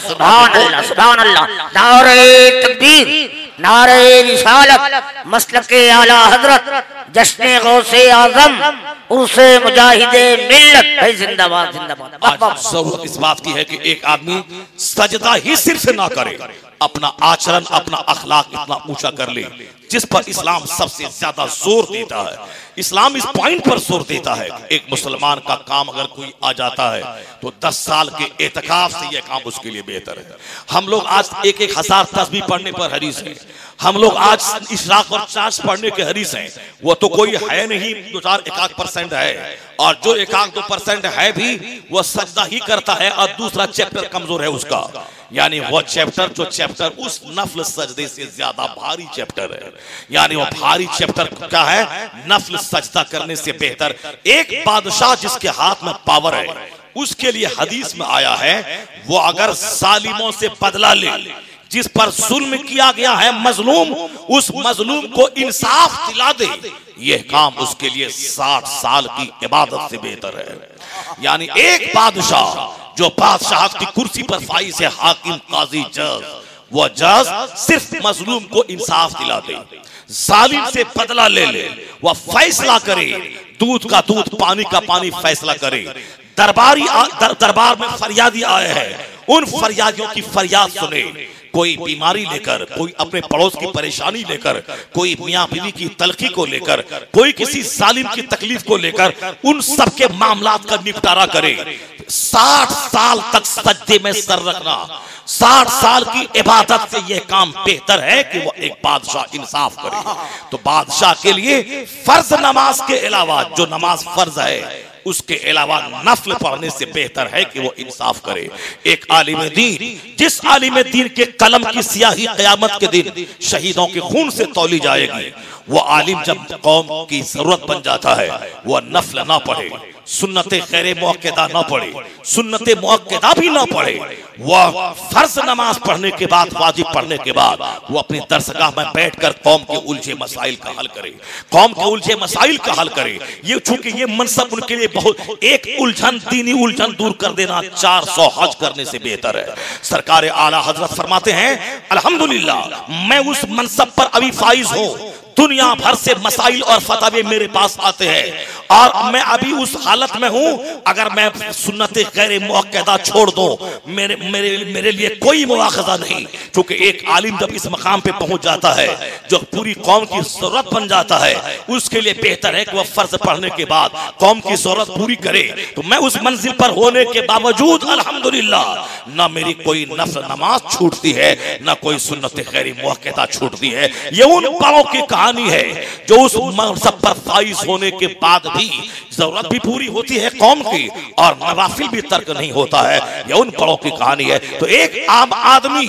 सुभान अल्लाह, नारे तकबीर, नारे रिसालत, मसलके आला हजरत जश्ने गौसे आजम उसे मुजाहिदे मिल्लत भाई जिंदाबाद जिंदाबाद। जरूरत इस बात की है कि एक आदमी सजदा ही सिर्फ से ना करे, अपना आचरण अपना अखलाक इतना ऊंचा कर ले जिस पर इस्लाम सबसे ज्यादा जोर देता है। इस्लाम इस पॉइंट पर जोर देता है एक मुसलमान का काम अगर कोई आ जाता है तो 10 साल के एतकाफ से यह काम उसके लिए बेहतर है। हम लोग आज एक एक हजार तस्बीह पढ़ने पर हरीस हैं, हम लोग आज इशराक और चाश पढ़ने के हरीस हैं। वो तो कोई है नहीं, 2-4% है, और जो 1-2% है भी वो सजदा ही करता है और दूसरा चैप्टर कमजोर है उसका, यानी वो चैप्टर जो चैप्टर उस नफल सजदे से ज्यादा भारी चैप्टर है, यानी वो भारी चैप्टर क्या है? नफल सजदा करने से बेहतर। एक बादशाह जिसके हाथ में पावर है उसके लिए हदीस में आया है वो अगर जालिमों से बदला ले, जिस पर जुल्म किया गया है मजलूम, उस मजलूम को इंसाफ दिला दे, यह काम उसके लिए 60 साल की इबादत से बेहतर है। यानी एक बादशाह जो बादशाह की कुर्सी पर फाइज है, हाकिम काजी जज, वो जज सिर्फ मजलूम को इंसाफ दिला दे, जालिम से बदला ले ले, वह फैसला करे, दूध का दूध पानी का पानी फैसला करे। दरबार में फरियादी आए हैं, उन फरियादियों की फरियाद सुने, कोई बीमारी लेकर, कोई अपने पड़ोस की परेशानी लेकर, कोई मियाँ बीवी की तलखी को लेकर, कोई किसी जालिम की तकलीफ को लेकर, उन सबके मामलात का निपटारा करे। 60 साल तक सज्दे में सर रखना, 60 साल की इबादत से यह काम बेहतर है कि वो एक बादशाह इंसाफ करे। तो बादशाह के लिए फर्ज नमाज के अलावा, जो नमाज फर्ज है उसके अलावा नफल पढ़ने से बेहतर है कि वो इंसाफ करे। एक आलिम दीन, जिस आलिम दीन के कलम की स्याही क़यामत के दिन शहीदों के खून से तौली जाएगी, वो आलिम जब कौम की जरूरत बन जाता है वो नफल ना पढ़े, सुन्नते खैरे मुअक्कदा ना पढ़े, सुन्नते मुअक्कदा भी ना पढ़े, वह फर्ज नमाज पढ़ने के बाद, वाजिब पढ़ने के बाद वो अपनी दरसगाह में बैठकर कौम के उलझे मसाइल का हल करे, कौम के उलझे मसाइल का हल करे। ये चूंकि ये मनसब उनके लिए बहुत, एक उलझन दीनी उलझन दूर कर देना 400 हज करने से बेहतर है। सरकार आला हजरत फरमाते हैं अल्हम्दुलिल्लाह मैं उस मनसब पर अभी फाइज हूँ, दुनिया भर से मसाइल और फतवे मेरे पास आते हैं और मैं अभी उस हालत में हूं, अगर मैं सुन्नत गैर मुअक्कदा छोड़ दूं मेरे लिए कोई मुआखजा नहीं। क्योंकि एक आलिम जब इस मकाम पे पहुंच जाता है जो पूरी कौम की जरूरत बन जाता है, उसके लिए बेहतर है कि वह फर्ज पढ़ने के बाद कौम की जरूरत पूरी करे। तो मैं उस मंजिल पर होने के बावजूद अल्हम्दुलिल्लाह ना मेरी कोई नफल नमाज छूटती है, ना कोई सुन्नत गैर मुअक्कदा छूटती है। ये उन बड़ों की है जो उस मनसब पर फाइज होने के बाद भी जरूरत भी पूरी होती है कौम की और नवाफिल भी तर्क नहीं होता है, यह उन बड़ों की कहानी है। तो एक आम आदमी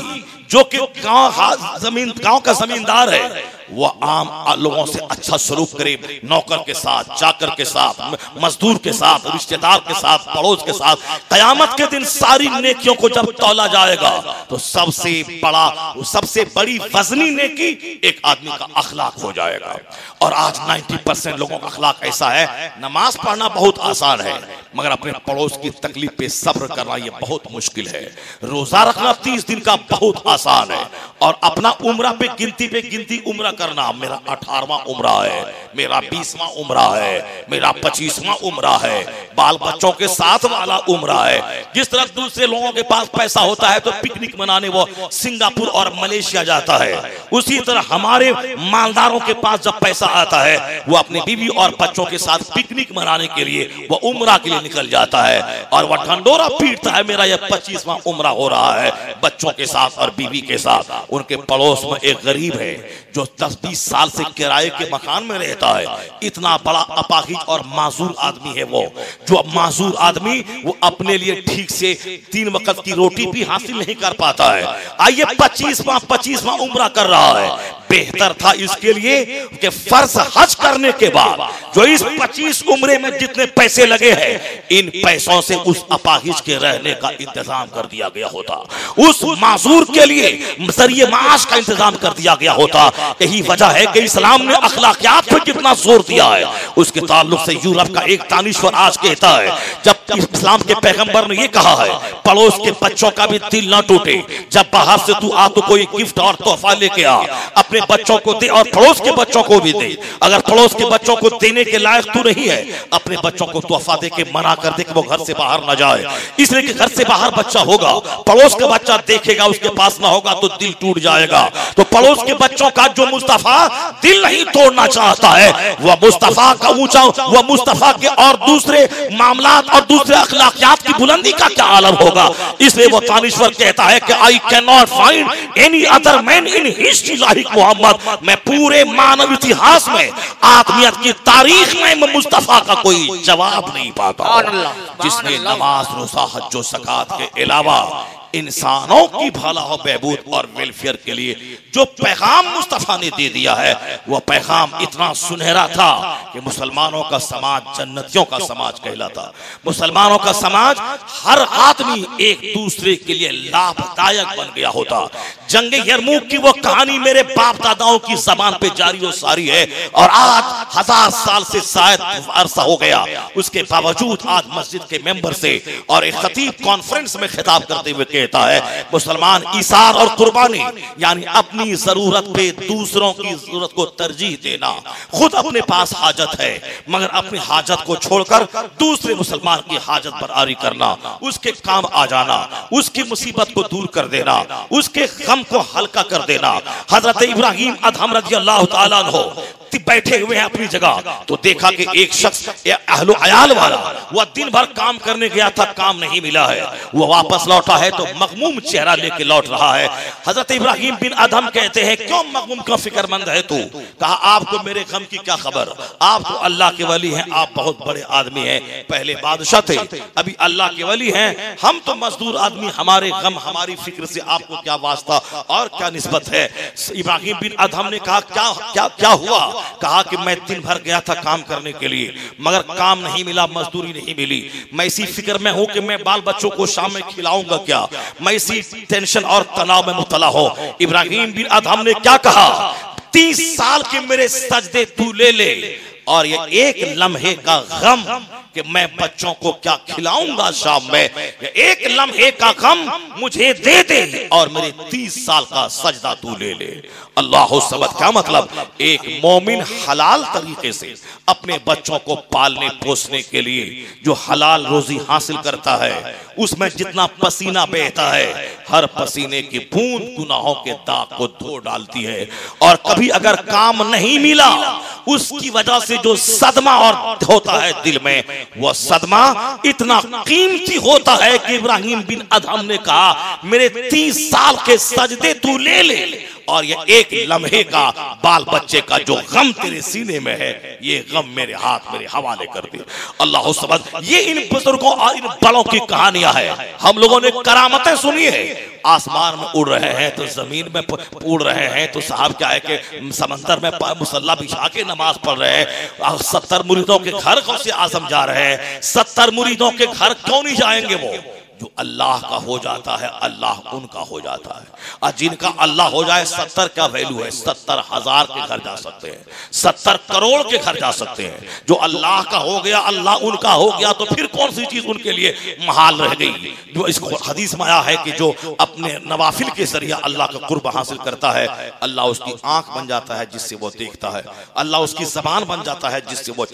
जो कि गांव का जमींदार है, वह आम लोगों से अच्छा सलूक करे, नौकर के साथ, चाकर के साथ, मजदूर के साथ, रिश्तेदार के साथ, पड़ोस के साथ। कयामत के दिन सारी नेकियों को जब तौला जाएगा तो सबसे बड़ा, सबसे बड़ी वजनी नेकी एक आदमी का अखलाक हो जाएगा। और आज 90% लोगों का अखलाक ऐसा है, नमाज पढ़ना बहुत आसान है मगर अपने पड़ोस की तकलीफ पे सब्र करना यह बहुत मुश्किल है। रोजा रखना 30 दिन का बहुत आसान है और अपना उम्रा पे गिनती उम्रा करना, मेरा 18वां उम्रा है, मेरा 20वां उम्रा है, मेरा 25वां उम्रा है, बाल बच्चों के साथ वाला उम्रा है। जिस तरह दूसरे लोगों के पास पैसा होता है तो पिकनिक मनाने वो सिंगापुर और मलेशिया जाता है, उसी तरह हमारे मालदारों के पास जब पैसा आता है वो अपने बीवी और बच्चों के साथ पिकनिक मनाने के लिए, वो उम्रा के लिए निकल जाता है और वह ढंडोरा पीटता है, मेरा यह 25वां उम्रा हो रहा है, बच्चों के साथ और बीवी के साथ। उनके पड़ोस में एक गरीब है जो 10-20 साल से किराए के मकान में रहता है, इतना बड़ा अपाहिज और माजूर आदमी है वो, जो माजूर आदमी वो अपने लिए ठीक से 3 वक्त की रोटी भी हासिल नहीं कर पाता है। आइए 25वां उम्रा कर रहा है, बेहतर था इसके लिए कि फर्ज हज करने के बाद जो इस 25 उम्रे में जितने पैसे लगे हैं इन पैसों से उस अपाहिज के रहने का इंतजाम कर दिया गया होता, उस माजूर के लिए जरिए माश का इंतजाम कर दिया गया होता। यही वजह है कि इस्लाम ने अखलाकियात पर कितना जोर दिया है। उसके ताल्लुक से यूरोप का एक दानिश्वर आज कहता है जब इस्लाम के पैगंबर ने यह कहा है पड़ोस के बच्चों का भी दिल ना टूटे, जब बाहर से तू आ तो कोई गिफ्ट और तोहफा लेके आ, अपने बच्चों को दे और पड़ोस के बच्चों को भी दे। अगर पड़ोस के बच्चों को देने के लायक तू नहीं है अपने बच्चों को तोहफा दे के मना कर दे कि वो घर से बाहर ना जाए, इसलिए कि घर से बाहर बच्चा होगा, पड़ोस का बच्चा देखेगा उसके पास ना होगा तो दिल टूट जाएगा। तो पड़ोस के बच्चों का जो मुस्तफा दिल नहीं तोड़ना चाहता है वह मुस्तफा का ऊंचा, वह मुस्तफा के और दूसरे मामला और दूसरे अखलाकियात की बुलंदी का क्या आलम होगा। इसलिए वो तानिश्वर कहता है कि I can not find any other man in history like Muhammad. मैं पूरे मानव इतिहास में आदमियत की तारीख में मुस्तफा का कोई जवाब नहीं पाता जिसने नमाज रोजा हज और ज़कात के अलावा इंसानों की भला हो बहबूद और वेलफेयर के लिए जो पैगाम मुस्तफा ने दे दिया है वह पैगाम इतना सुनहरा था कि मुसलमानों का समाज जन्नतियों का समाज कहलाता। मुसलमानों का समाज हर आदमी एक दूसरे के लिए लाभदायक बन गया होता। जंगे यरमुक की वो कहानी मेरे बाप दादाओं की जबान पे जारी और सारी है और आज 1000 साल से शायद अरसा हो गया, उसके बावजूद आज मस्जिद के मेंबर से और एक खतीब कॉन्फ्रेंस में खिताब करते हुए कहता है मुसलमान इसार और कुर्बानी यानी अपनी जरूरत पे दूसरों की जरूरत को तरजीह देना। खुद अपने पास हाजत है मगर अपनी हाजत को छोड़कर दूसरे मुसलमान की हाजत बरारी करना, उसके काम आ जाना, उसकी मुसीबत को दूर कर देना, उसके गम को हल्का कर देना। हजरत इब्राहिम अदहम रज़ियल्लाहु ताला अन्हो बैठे हुए हैं अपनी जगह तो देखा कि एक शख्स अहलो अयाल वाला वह दिन भर काम करने गया था, काम नहीं मिला है, वह वापस लौटा है तो मगमूम चेहरा लेके लौट रहा है। हजरत इब्राहिम बिन अदहम कहते हैं क्यों मगमूम का फिक्रमंद है तू? कहा आपको मेरे गम की क्या खबर, आप तो अल्लाह के वली हैं, आप बहुत बड़े आदमी हैं, पहले बादशाह थे, अभी अल्लाह के वली हैं, हम तो मजदूर आदमी, हमारे गम हमारी फिक्र से आपको क्या वास्ता और क्या निस्बत है। इब्राहिम बिन अदहम ने कहा क्या क्या क्या हुआ? कहा कि मैं दिन भर गया था काम करने के लिए मगर काम नहीं मिला, मजदूरी नहीं मिली, मैं इसी फिक्र में हूं कि मैं बाल बच्चों को शाम में खिलाऊंगा क्या, मैं इसी टेंशन और तनाव में मुबतला हूं। इब्राहिम बिन अदहम ने क्या कहा 30 साल के मेरे सजदे तू ले ले और ये एक लम्हे का गम कि मैं बच्चों को क्या खिलाऊंगा शाम में, एक लम्हे का गम मुझे दे दे और मेरे 30 साल का सजदा तू ले ले। अल्लाह सबद क्या मतलब, एक मोमिन हलाल तरीके से अपने बच्चों को पालने पोसने के लिए जो हलाल रोजी हासिल करता है उसमें जितना पसीना बहता है हर पसीने की बूंद गुनाहों के दाग को धो डालती है। और कभी अगर काम नहीं मिला उसकी वजह से जो सदमा और होता है दिल में वो सदमा इतना कीमती होता है कि इब्राहिम बिन अदहम ने कहा मेरे 30 साल के सजदे तू ले ले और ये एक लम्हे का बाल बच्चे का जो गम तेरे सीने में है ये गम मेरे हाथ मेरे हवाले कर दे। अल्लाह सबद, ये इन बुजुर्गों और इन बड़ों की कहानियां है। हम लोगों ने करामतें सुनी है, आसमान में उड़ रहे हैं तो जमीन में उड़ रहे हैं तो साहब क्या है कि समंदर में मुसल्ला बिछा के नमाज पढ़ रहे हैं। 70 मुरीदों के घर गौसे आज़म जा रहे हैं, 70 मुरीदों के घर क्यों नहीं जाएंगे? वो जो अल्लाह का हो जाता है अल्लाह उनका हो जाता है और जिनका अल्लाह हो जाए 70 का वैल्यू है, 70,000 के घर जा सकते हैं, 70 करोड़ के घर जा सकते हैं। जो अल्लाह का हो गया अल्लाह उनका हो गया तो फिर कौन सी चीज उनके लिए महाल रह गई। जो इसको हदीस में आया है कि जो अपने नवाफिल के जरिए अल्लाह का कुर्ब हासिल करता है अल्लाह उसकी आंख बन जाता है जिससे वो देखता है, अल्लाह उसकी जबान बन जाता है जिससे वो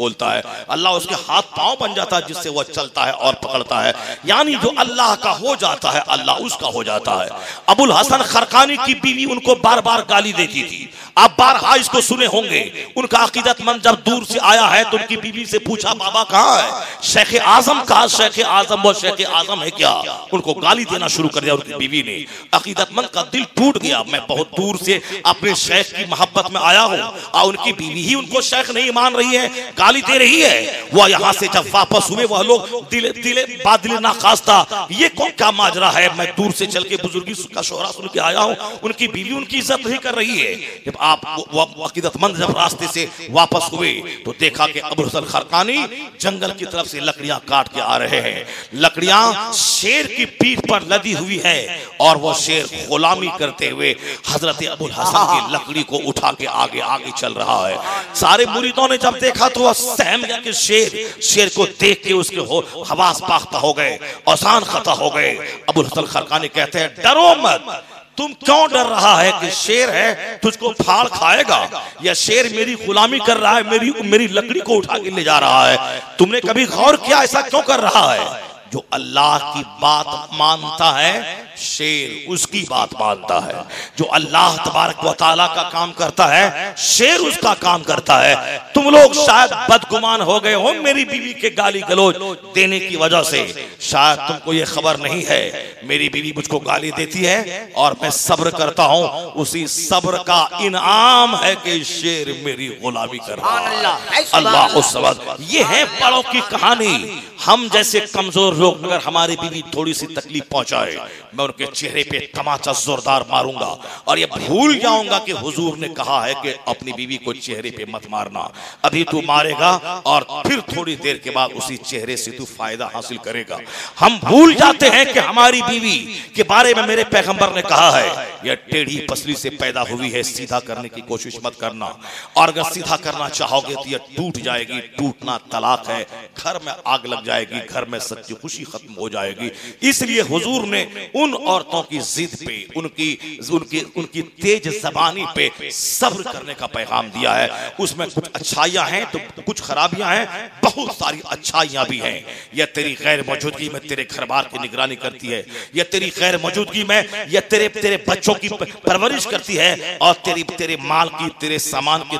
बोलता है, अल्लाह उसके हाथ पाँव बन जाता है जिससे वो चलता है और पकड़ता है। यानी जो अल्लाह का हो जाता है अल्लाह उसका हो जाता है। अबुल हसन खरकानी की बीवी उनको बार बार गाली देती थी, आप बारहा इसको सुने होंगे। उनका अकीदतमंद जब दूर से आया है तो उनकी बीवी से पूछा बाबा कहाँ है? शेख आजम। कहा शेख आजम, वो शेख आजम है क्या? उनको गाली देना शुरू कर दिया उनकी बीवी ने। अकीदतमंद का दिल टूट गया। मैं बहुत दूर से अपने शेख की मोहब्बत में आया हूँ और उनकी बीवी ही उनको शेख नहीं मान रही है, गाली दे रही है। वह यहाँ से जब वापस हुए वह लोग दिले दिले बादिले नाखास्ता, ये कौन क्या माजरा है? मैं दूर से चल के बुजुर्गी का शोहरा सुन के आया हूँ, उनकी बीवी उनकी इज्जत नहीं कर रही है। जब आप अकीदतमंद जब रास्ते से वापस हुए तो देखा कि अबू हसन खरकानी जंगल की तरफ से लकड़ियां काट के आ रहे हैं। लकड़ियां शेर की पीठ पर लदी हुई है और वो शेर गुलामी करते हुए हजरत अबू हसन की लकड़ी को उठा के आगे आगे चल रहा है। सारे मुरीदों ने जब देखा तो वह सहम गया कि शेर को देख के उसके हवास पाख्ता हो गए, औसान खता हो गए। अबू हसन खरकानी कहते हैं डरो मत, तुम क्यों डर रहा है कि शेर है तुझको फाड़ खाएगा, या शेर मेरी गुलामी कर रहा है, मेरी लकड़ी को उठा के ले जा रहा है? तुमने कभी गौर किया ऐसा क्यों कर रहा है? जो अल्लाह की बात मानता है शेर उसकी बात मानता है। जो अल्लाह तबारक व तआला का काम करता है शेर उसका काम करता है। तुम लोग शायद बदगुमान हो गए हो मेरी बीवी के गाली गलौज देने की वजह से। शायद तुमको ये खबर नहीं है मेरी बीवी मुझको गाली देती है और मैं सब्र करता हूँ, उसी सब्र का इनाम है कि शेर मेरी गुलामी कर रहा है। अल्लाह सब्र। ये है बड़ों की कहानी। हम जैसे कमजोर लोग अगर हमारी बीवी थोड़ी सी तकलीफ पहुंचाए, मैं उनके चेहरे पे तमाचा जोरदार मारूंगा और ये भूल जाऊंगा कि हुजूर ने कहा है कि अपनी बीवी को चेहरे पे मत मारना। अभी तू मारेगा और फिर थोड़ी देर के बाद उसी चेहरे से तू फायदा हासिल करेगा। हम भूल जाते हैं कि हमारी बीवी के बारे में मेरे पैगंबर ने कहा है यह टेढ़ी पसली से पैदा हुई है, सीधा करने की कोशिश मत करना, और अगर सीधा करना चाहोगे तो यह टूट जाएगी। टूटना तलाक है, घर में आग लग जाएगी, घर में सच्ची खुशी खत्म हो जाएगी। इसलिए हुजूर ने उन औरतों की जिद पे, उनकी तेज जबानी पे सब्र करने का पैगाम दिया है। उसमें कुछ अच्छाइयां हैं तो कुछ खराबियां हैं, बहुत सारी अच्छाइयां भी हैं। यह तेरी गैर मौजूदगी में तेरे घर बार की निगरानी करती है, यह तेरी गैर मौजूदगी में यह तेरे बच्चों की परवरिश करती है और तेरे माल की, तेरे सामान की,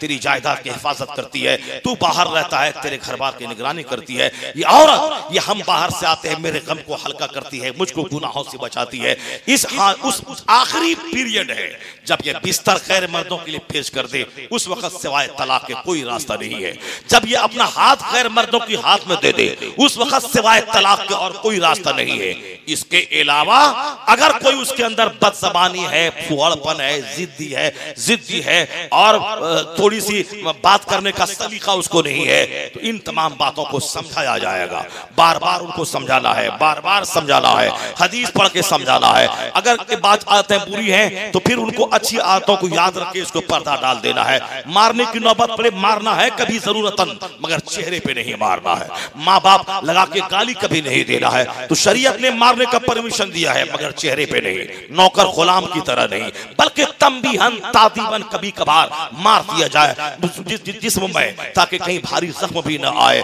तेरी जायदाद की हिफाजत करती है। तू बाहर रहता है तेरे घर बार की निगरानी करती है। ये औरत, ये हम बाहर से आते हैं मेरे गम को हल्का करती है, मुझको गुनाहों से बचाती है। इस उस आखिरी पीरियड है जब ये बिस्तर गैर मर्दों के लिए पेश कर दे, उस वक्त सिवाय तलाक के कोई रास्ता नहीं है। जब ये अपना हाथ गैर मर्दों के हाथ में दे दे, उस वक्त सिवाय तलाक के और कोई रास्ता नहीं है। इसके अलावा अगर कोई उसके अंदर बदजबानी है, फुहड़पन है, जिद्दी है और थोड़ी सी बात करने का सलीका उसको नहीं है, तो इन तमाम बातों को समझाया जाएगा। बार बार उनको समझाना है, बार बार समझाना है, हदीस पढ़ के समझाना है। अगर ये बात आदतें बुरी हैं तो फिर उनको अच्छी आदतों को याद रख के इसको पर्दा डाल देना है। मारने की नौबत पड़े मारना है कभी जरूरतन, मगर चेहरे पे नहीं मारना है। माँ बाप लगा के गाली कभी नहीं देना है। तो शरीयत ने मारने का परमिशन दिया है मगर चेहरे पे नहीं, नौकर गुलाम की तरह नहीं, बल्कि तंबीहन तादीबन कभी कभार मार दिया जाए जिस्म में, ताकि कहीं भारी जख्म भी न आए।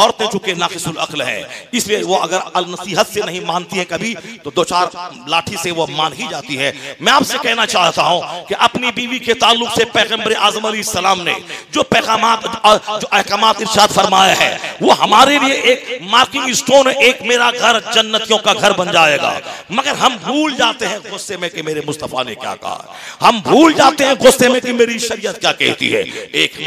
औरतें चूंकि नाकिसुल अक्ल हैं इसलिए वो अगर अल-नसीहत से नहीं मानती है कभी तो दो चार लाठी से वो मान ही जाती है। मैं आपसे कहना चाहता हूं कि अपनी बीवी के ताल्लुक से पैगंबर आजम अलैहिस्सलाम ने जो पैगामात, जो अहकामात इरशाद फरमाया है वो हमारे लिए एक मार्किंग स्टोन है। एक मेरा घर जन्नतियों का घर बन जाएगा। मगर हम भूल जाते हैं गुस्से में कि मेरे मुस्तफा ने क्या कहा, हम भूल जाते हैं गुस्से में कि मेरी शरीयत क्या कहती है। एक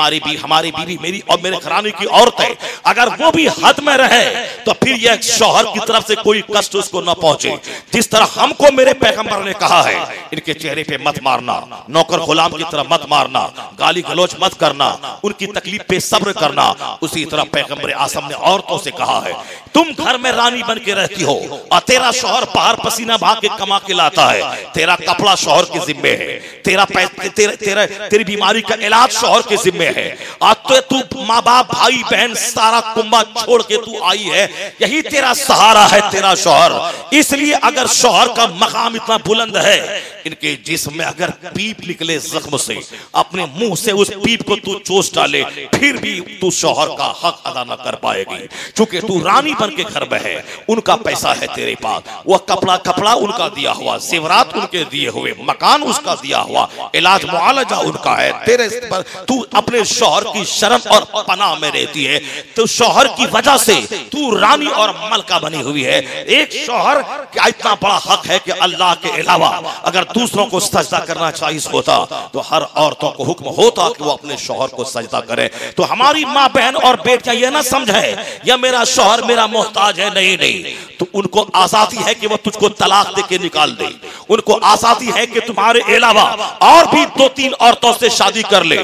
हमारी बीवी मेरी और मेरे घराने की औरत है, अगर वो भी हद में रहे तो फिर यह शौहर की तरफ से कोई कष्ट उसको न पहुंचे। जिस तरह हमको मेरे पैगंबर ने कहा है इनके चेहरे पे मत मारना, नौकर गुलाम की तरह मत मारना, गाली गलौच मत करना, उनकी तकलीफ पे सब्र करना, उसी तरह पैगंबर आजम ने औरतों से कहा है तुम घर में रानी बन के रहती हो और तेरा शौहर बाहर पसीना भाग के कमा के लाता है, तेरा कपड़ा शौहर के जिम्मे है, तेरी बीमारी का इलाज शौहर के जिम्मे है, आज तू माँ बाप भाई बहन सारा कुंबा छोड़ के तू आई है, यही तेरा सहारा है तेरा शौहर। इसलिए अगर शौहर का मकाम इतना बुलंद है इनके जिस्म में अगर पीप निकले जख्म से, अपने मुंह से उस पीप को तू चोस डाले, फिर भी तू शौहर का हक अदा न कर पाएगी, क्योंकि तू रानी बन के घर में है। उनका पैसा है तेरे पास, वह कपड़ा कपड़ा उनका दिया हुआ, सेवरात उनके दिए हुए, मकान उसका दिया हुआ, इलाज मुआलजा उनका है तेरे पर। तू अपने शौहर की शर्म और पनाह में रहती है, तो शौहर की वजह से तू रानी और मलका बनी हुई है। एक शौहर का इतना बड़ा हक है कि अल्लाह के अलावा अगर दूसरों को सजदा करना चाहिए होता तो हर औरतों को हुक्म होता कि वो अपने शौहर को सजदा करे। तो हमारी माँ बहन और बेटियां ये ना समझे या मेरा शौहर मेरा मोहताज है, नहीं नहीं, तो उनको आजादी है कि वो तुझको तलाक दे के निकाल दे, उनको आजादी है कि तुम्हारे अलावा और भी दो तीन औरतों से शादी कर ले।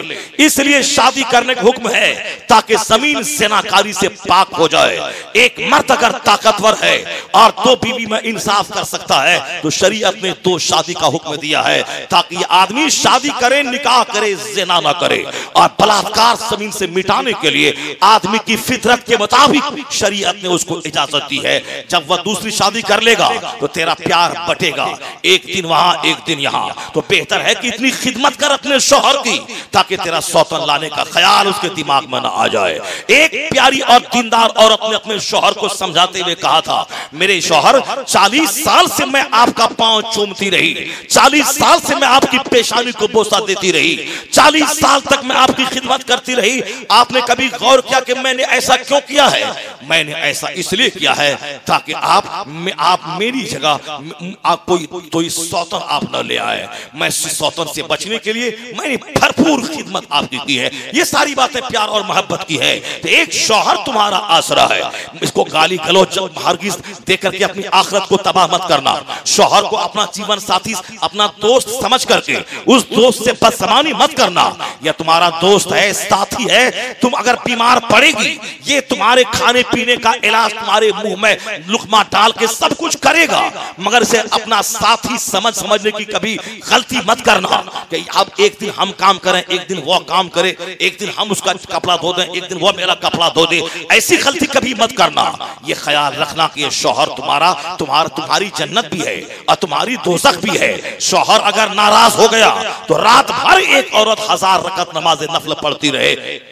इसलिए शादी करने का हुक्म है ताकि जमीन ज़िनाकारी से पाक हो जाए। एक मर्द अगर ताकतवर है और दो बीवी में इंसाफ कर सकता है तो शरीयत ने दो शादी का हुक्म दिया है ताकि आदमी शादी करे, निकाह करे, ज़िना ना करे। और बलात्कार जमीन से मिटाने के लिए आदमी की फितरत के मुताबिक शरीयत ने उसको इजाजत दी है। जब वह दूसरी शादी कर लेगा तो तेरा प्यार बटेगा, एक दिन वहां एक दिन यहाँ। तो बेहतर है कि इतनी खिदमत कर अपने शौहर की ताकि तेरा सौतन लाने का ख्याल उसके दिमाग में ना आ जाए। एक प्यारी और दीनदार औरत ने अपने शौहर को समझाते हुए कहा था, मेरे शौहर 40 साल से मैं आपका पांव चूमती रही, 40 साल से मैं आपकी पेशानी को बोसा देती रही, 40 साल तक मैं आपकी खिदमत करती रही। आपने कभी गौर किया कि मैंने ऐसा क्यों किया है? मैंने ऐसा इसलिए किया है ताकि आप मेरी जगह आप कोई सौतन आप न ले आए। मैं सौतन से बचने के लिए मैंने भरपूर खिदमत आपकी की है। ये सारी बातें प्यार और मोहब्बत की है। तो एक शौहर तुम्हारा आसरा है, इसको गाली गलौच हरगिज़ देकर के अपनी आखिरत को तबाह मत करना। शौहर को अपना जीवन साथी, अपना दोस्त समझ करके उस दोस्त से बदसमानी मत करना। यह तुम्हारा दोस्त है, साथी है। तुम अगर बीमार पड़ेगी, ये तुम्हारे खाने पीने का इलाज, तुम्हारे मुंह में लुकमा डाल के सब कुछ करेगा, मगर इसे अपना साथी समझने की कभी गलती मत करना कि अब एक दिन हम काम करें, एक दिन वो काम करे, एक दिन हम उसका कपड़ा धो दें, एक दिन वो मेरा कपड़ा धो दे। ऐसी गलती कभी मत करना। ये ख्याल रखना कि ये शौहर तुम्हारी जन्नत भी है और तुम्हारी दोजख भी है। शौहर अगर नाराज हो गया तो रात भर एक औरत 1000 रकत नमाज नफल पढ़ती रहे,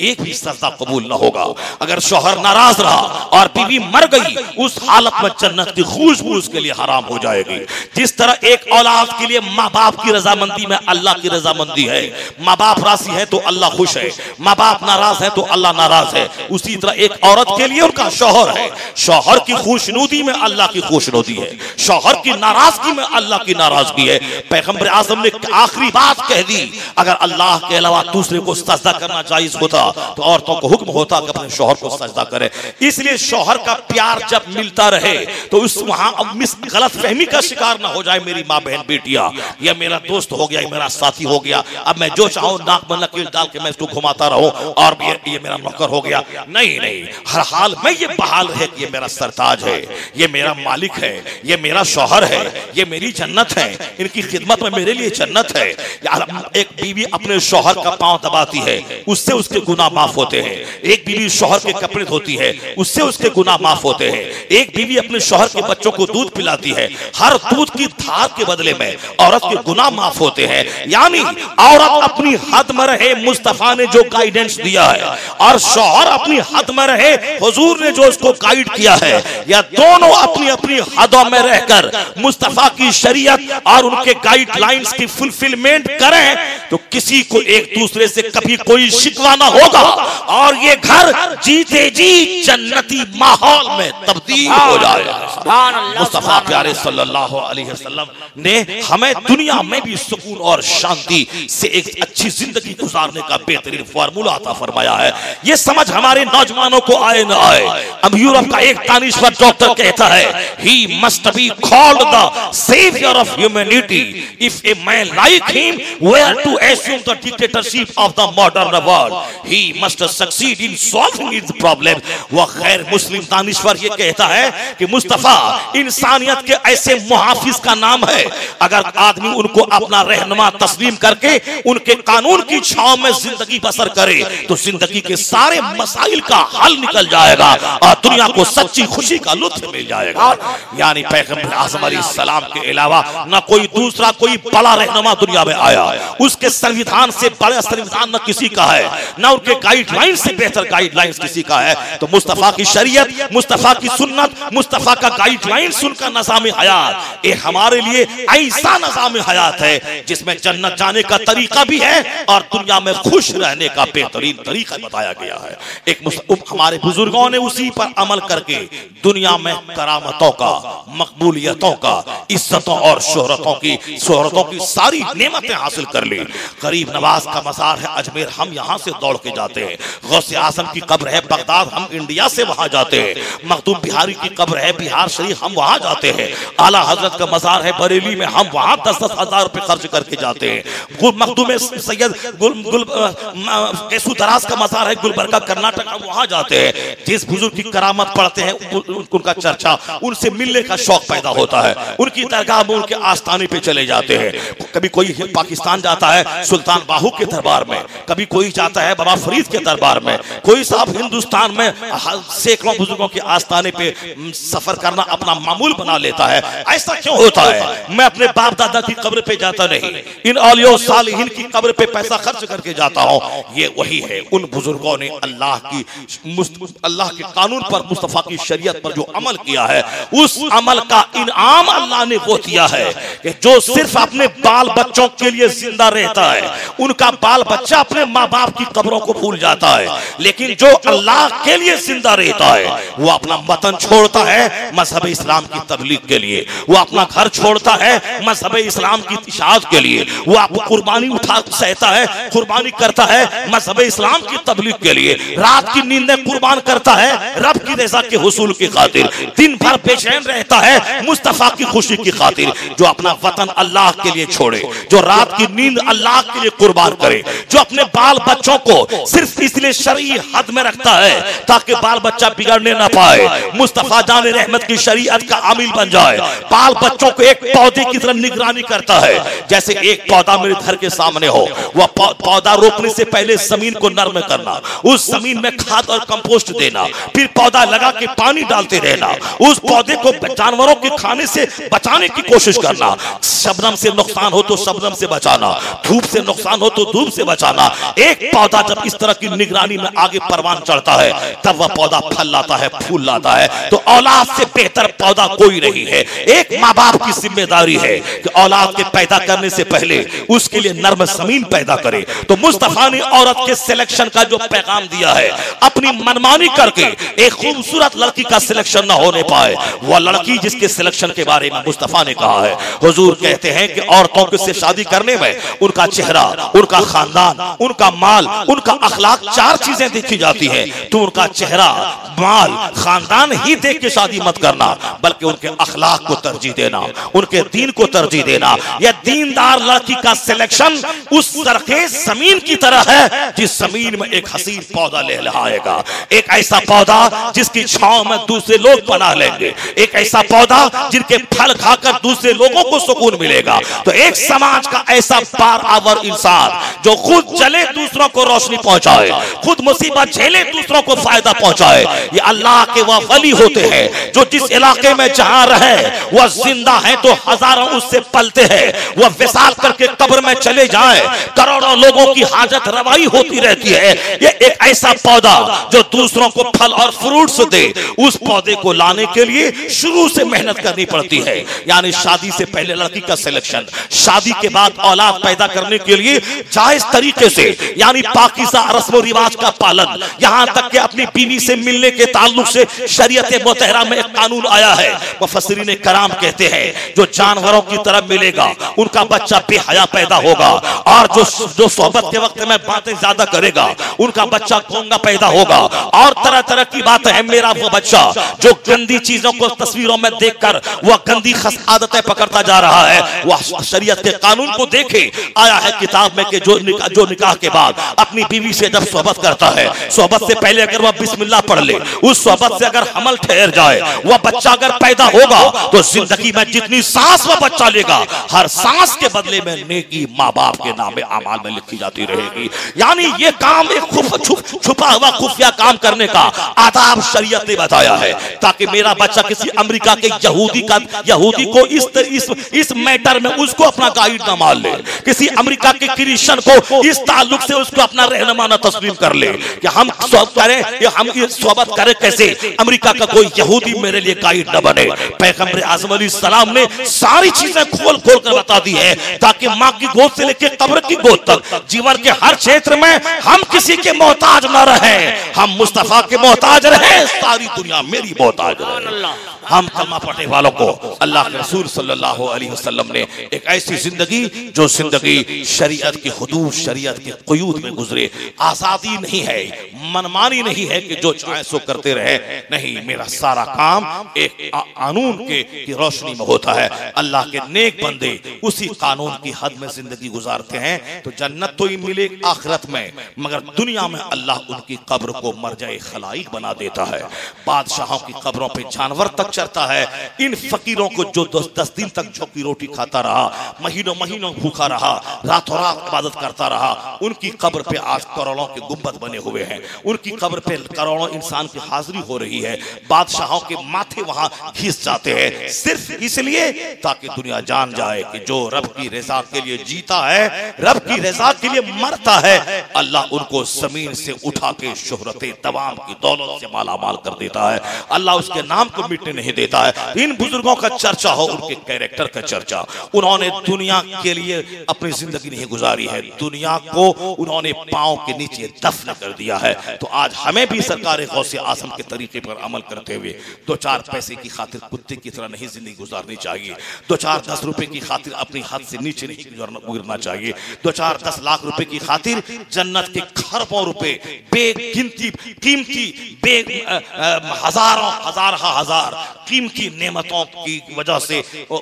एक भी सजदा कबूल ना होगा। अगर शौहर नाराज रहा और बीवी मर गई, उस हालत में जन्नत की खुशबू उसके लिए हराम हो जाएगी। जिस तरह एक औलाद के लिए माँ बाप की रजामंदी में अल्लाह की रजामंदी है, माँ बाप राजी है तो अल्लाह खुश है, माँ बाप नाराज है तो अल्लाह नाराज है, उसी तरह एक औरत के लिए उनका शौहर है। शौहर की खुशनुदी में अल्लाह की खुशनुदी है, शौहर की नाराजगी में अल्लाह की नाराजगी है। पैगंबर आजम ने आखिरी बात कह दी, अगर अल्लाह के अलावा दूसरे को सजदा करना जायज होता तो औरतों को हुक्म होता कि अपने शौहर को सजदा करे। इसलिए शौहर का प्यार जब मिलता रहे तो उस वहां गलत फहमी का शिकार ना हो जाए। मेरी माँ बहन बेटिया, यह मेरा दोस्त हो गया, मेरा साथी हो गया, अब मैं जो चाहूं नाक में नकील डाल के मैं इसको घुमाता रहूं और ये मेरा नौकर हो गया, नहीं नहीं, हर हाल में ये बहाल है कि ये मेरा सरताज है, ये मेरा मालिक है, ये मेरा शौहर है, ये मेरी जन्नत है, इनकी खिदमत में मेरे लिए जन्नत है। यार, एक बीवी अपने शौहर का पांव दबाती है, उससे उसके गुनाह माफ होते हैं। एक बीवी शौहर के कपड़े धोती है, उससे उसके गुनाह माफ होते हैं। एक बीवी अपने शौहर के बच्चों को दूध पिलाती है, हर दूध की धार के बदले में औरत के गुनाह माफ होते हैं। यानी औरत अपनी हद में रहे, मुस्तफा ने जो गाइडेंस दिया है, और शौहर अपनी हद में रहे, हुजूर ने जो उसको गाइड किया है। या दोनों अपनी अपनी हदों में रहकर मुस्तफा की शरीयत और उनके गाइडलाइंस की फुलफिलमेंट करें तो किसी को एक दूसरे से कभी कोई शिकवा ना होगा और ये घर जीते जी जन्नती माहौल में तब्दील हो जाएगा। मुस्तफा प्यारे सल्लल्लाहु अलैहि वसल्लम ने हमें दुनिया में भी सुकून और शांति से एक अच्छी जिंदगी गुजारने का बेहतरीन फार्मूला अता फरमाया है। ये समझ हमारे नौजवानों को आए ना आए। अब यूरोप का एक दानिश्वर डॉक्टर कहता है, he must be called the saviour of humanity if a man like him were to to assume the dictatorship of the modern world. He must succeed in solving his problem. वह गैर मुस्लिम दानिश्वर ये कहता है कि मुस्तफ़ा इंसानियत के ऐसे मुहाफिज का नाम है, अगर आदमी उनको अपना रहनुमा तस्लीम करके उनके कानून की छांव में जिंदगी बसर करे तो जिंदगी के सारे मसाइल का हल निकल जाएगा और दुनिया को सच्ची खुशी का लुत्फ मिल जाएगा। यानी पैगंबर आज़म अलैहिस्सलाम के अलावा न कोई दूसरा कोई बड़ा रहनुमा दुनिया में आया, उसके संविधान से बड़ा संविधान न किसी का है, न उनके गाइडलाइन से बेहतर गाइडलाइन किसी का है। तो मुस्तफ़ा की शरीयत, मुस्तफ़ा की सुन्नत, मुस्तफ़ा का गाइडलाइन सुनकर नज़ाम हयात ये हमारे लिए ऐसा नज़ाम हयात है जिसमें जन्नत जाने का तरीका भी है और दुनिया में खुश रहने का बेहतरीन तरीका बताया गया है। एक हमारे बुजुर्गों ने उसी पर अमल करके दुनिया में करामतों का, मकबूलियतों का, इज्जतों और शोहरतों की सारी नेमतें हासिल कर ली। गरीब नवाज का मज़ार है अजमेर, हम यहाँ से दौड़ के जाते हैं। गौसे आज़म की कब्र है बगदाद, हम इंडिया से वहां जाते हैं। मखदूम बिहारी की कब्र है बिहार शरीफ, हम वहां जाते हैं। आला हजरत का मजार है बरेली में, हम वहां 10-10 हजार रुपए खर्च करके जाते हैं। मखदूम सैयद केसूतराज का मजार है गुलबर्गा कर्नाटक, हम वहां जाते हैं। जिस बुजुर्ग की करामत पढ़ते हैं उनका चर्चा, उनसे मिलने का शौक पैदा होता है, उनकी दरगाह में उनके आस्थाने पे चले जाते हैं। कभी कोई पाकिस्तान जाता है सुल्तान बाहू के दरबार में, कभी कोई जाता है बाबा फरीद के दरबार में, कोई साहब हिंदुस्तान में सैकड़ों बुजुर्गों के आस्थाने पे सफर करना अपना मामूल बना लेता है। ऐसा क्यों होता है? मैं अपने बाप दादा की कब्र पे जाता नहीं, इन औलिया सालिहीन की कब्र पे पैसा खर्च करके जाता हूं। ये वही है, उन बुजुर्गों ने अल्लाह के कानून पर, मुस्तफा की शरीयत पर जो अमल किया है उस अमल का इनाम अल्लाह ने वो दिया है कि जो सिर्फ अपने बाल बच्चों के लिए जिंदा रहता है उनका बाल बच्चा अपने माँ बाप की कब्रों को भूल जाता है, लेकिन जो अल्लाह के लिए जिंदा रहता है वो अपना वतन छोड़ता है मजहब इस्लाम की तबलीग के लिए, वो अपना घर छोड़ता है मजहब इस्लाम की इशाअत के लिए, वो अपनी कुर्बानी उठा सहता है, कुर्बानी करता है मजहब इस्लाम की तबलीग के लिए, रात की नींदें कुर्बान करता है रब की रजा के हुसूल की खातिर, दिन भर बेचैन रहता है मुस्तफा की खुशी की खातिर। जो अपना वतन अल्लाह के लिए छोड़े, जो रात की नींद अल्लाह के लिए कुर्बान करे, जो अपने बाल बच्चों को सिर्फ इसलिए शरई हद में रखता है ताकि बाल बच्चा बिगड़ने ना पाए, मुस्तफा जाने रहमत की शरीयत का आमिल बन जाए, बाल बच्चों को एक पौधे की तरह निगरानी करता है। जैसे एक पौधा मेरे घर के सामने हो, वह पौधा रोपने से पहले जमीन को नरम करना, उस जमीन में खाद और कंपोस्ट देना, फिर पौधा लगा के पानी डालते रहना, उस पौधे को जानवरों के खाने से बचाने की कोशिश करना, शबनम से नुकसान हो तो शबनम से बचाना, धूप से नुकसान हो तो धूप से बचाना। एक पौधा जब इस तरह की निगरानी में आगे परवान चढ़ता है तब वह पौधा फल लाता है, फूल लाता है। तो औलाद से बेहतर पौधा कोई नहीं है। एक माँ बाप की जिम्मेदारी है कि औलाद के पैदा करने से पहले उसके लिए नर्म जमीन पैदा करे। तो मुस्तफा ने औरत के सिलेक्शन का जो पैगाम दिया है, अपनी मनमानी करके एक खूबसूरत लड़की का सिलेक्शन ना होने पाए, वह लड़की जिसके सिलेक्शन के बारे में मुस्तफा ने कहा है। हुजूर कहते हैं कि औरतों से शादी करने में उनका चेहरा, उनका खानदान, उनका माल, उनका अखलाक, चार चीजें देखी जाती है। तो उनका चेहरा, माल, खानदान ही देख के शादी मत करना, बल्कि उनके अखलाक को तरजीह देना, उनके दीन को तरजीह देना। यह दीनदार लड़की का सिलेक्शन उस सरखेज जमीन की तरह है जिस जमीन में एक हसीन पौधा लहलहाएगा, एक ऐसा पौधा जिसकी छांव में दूसरे लोग पनाह लेंगे, एक ऐसा पौधा जिनके फल खाकर दूसरे लोगों को सुकून मिलेगा। तो एक समाज का ऐसा पारावर इंसान जो खुद चले दूसरों को रोशनी पहुंचाए, खुद मुसीबत झेले दूसरों को फायदा पहुंचाए, ये अल्लाह के वह वली होते हैं जो जिस इलाके में जहां रहे वह जिंदा है तो हजारों उससे पलते हैं, वह विसाल करके कब्र में चले जाए, करोड़ों लोगों की हाजत रवाई होती रहती है। ये एक ऐसा पौधा जो दूसरों को फल और फ्रूट्स दे, उस पौधे को लाने के लिए शुरू से मेहनत करनी पड़ती है। यानी शादी से पहले लड़की का सिलेक्शन, शादी के बाद औलाद पैदा करने के लिए जायज तरीके से यानी पाकीज़ा रस्म रिवाज का पालन, यहां तक कि अपनी बीवी से मिलने के ताल्लुक से शरीयत मुतहरा में एक कानून आया है। मुफस्सिरीन कराम कहते हैं जो जानवरों की तरह मिलेगा उनका बच्चा बेहया पैदा होगा, और जो सोहबत के वक्त में बातें ज्यादा करेगा उनका बच्चा गूंगा पैदा होगा, और तरह तरह की बातें हैं। मेरा वो बच्चा जो गंदी चीजों को तस्वीरों में देखकर वह गंदी आदतें पकड़ता जा रहा है, वह शरीयत के कानून को देखे, फरमाया है किताब में कि जो निकाह के बाद अपनी बीवी से जब सोहबत करता है, सोहबत से पहले अगर वह बिस्मिल्लाह पढ़ ले, उस सोहबत से अगर हमल ठहर जाए, वह बच्चा अगर पैदा होगा तो जिंदगी में जितनी सांस वह बच्चा लेगा, हर सांस के बदले में नेकी माँ बाप के नाम अमाल में लिखी जाती रहेगी। यानी ये काम एक छुपा हुआ खुफिया काम करने का आदाब शरीयत ने बताया है, ताकि मेरा बच्चा किसी अमेरिका के यहूदी को इस मैटर में उसको अपना गाइड न मान ले, किसी अमेरिका के क्रिश्चियन को इस ताल्लुक से उसको अपना रहनुमा न तस्लीम कर ले कि हम सोहबत करें या हम सोहबत करें कैसे, अमेरिका का कोई यहूदी मेरे लिए गाइड न बने। पैगंबर आजम अलैहिस्सलाम ने सारी चीजें खोल खोल कर बता दी है, ताकि माँ की गोद से लेकर कब्र की गोद तक जीवन के हर क्षेत्र में हम किसी के मोहताज न रहे, हम मुस्तफा के मोहताज रहे, सारी दुनिया मेरी मोहताज रहे। हम कलमा पढ़ने वालों को अल्लाह के रसूल सल्लल्लाहु अलैहि वसल्लम ने एक ऐसी जिंदगी, जो जिंदगी शरीयत की हुदूद, शरीयत के क़ुयूद में गुजरे। आजादी नहीं है, मनमानी नहीं है कि जो चाहे सो करते रहे, नहीं, मेरा सारा काम एक कानून की रोशनी में होता है। अल्लाह के नेक बंदे उसी कानून की हद में जिंदगी गुजारते हैं तो जन्नत तो ही मिले आखिरत में, मगर दुनिया में अल्लाह उनकी कब्र को मरजाए खलाइक बना देता है। बादशाहों की कब्रों पर जानवर तक चढ़ता है। इन फकीरों को जो 10 दिन तक झोंकी रोटी खाता रहा, महीनों महीनों भूखा रहा, रातों रात इबादत करता रहा, उनकी कब्र पे आज करोड़ों के गुंबद बने हुए हैं, उनकी कब्र पे करोड़ों इंसान की हाजिरी हो रही है। बादशाहों के माथे वहां घिस जाते हैं, सिर्फ इसलिए ताकि दुनिया जान जाए कि जो रब की रजा के लिए जीता है, रब की रजा के लिए मरता है, अल्लाह उनको जमीन से उठा के शोहरते तमाम की दौलत से मालामाल कर देता है। अल्लाह उसके नाम को मिटने नहीं देता है। इन बुजुर्गों का चर्चा हो, उनके कैरेक्टर का चर्चा। उन्होंने दुनिया के लिए अपनी जिंदगी नहीं गुजारी है, दुनिया को उन्होंने पांव के नीचे दफन कर दिया है। तो आज हमें भी सरकार गौसे आजम के तरीके पर अमल करते हुए 2-4 पैसे की खातिर कुत्ते की तरह नहीं जिंदगी गुजारनी चाहिए, 2-4 10 रुपए की खातिर अपनी हद से नीचे नहीं गुजरना चाहिए, 2-4 10 लाख रुपए की खातिर जन्नत के खरबों रुपए बेगिनती कीमती हजारों हजार कीमती नेमतों की वजह से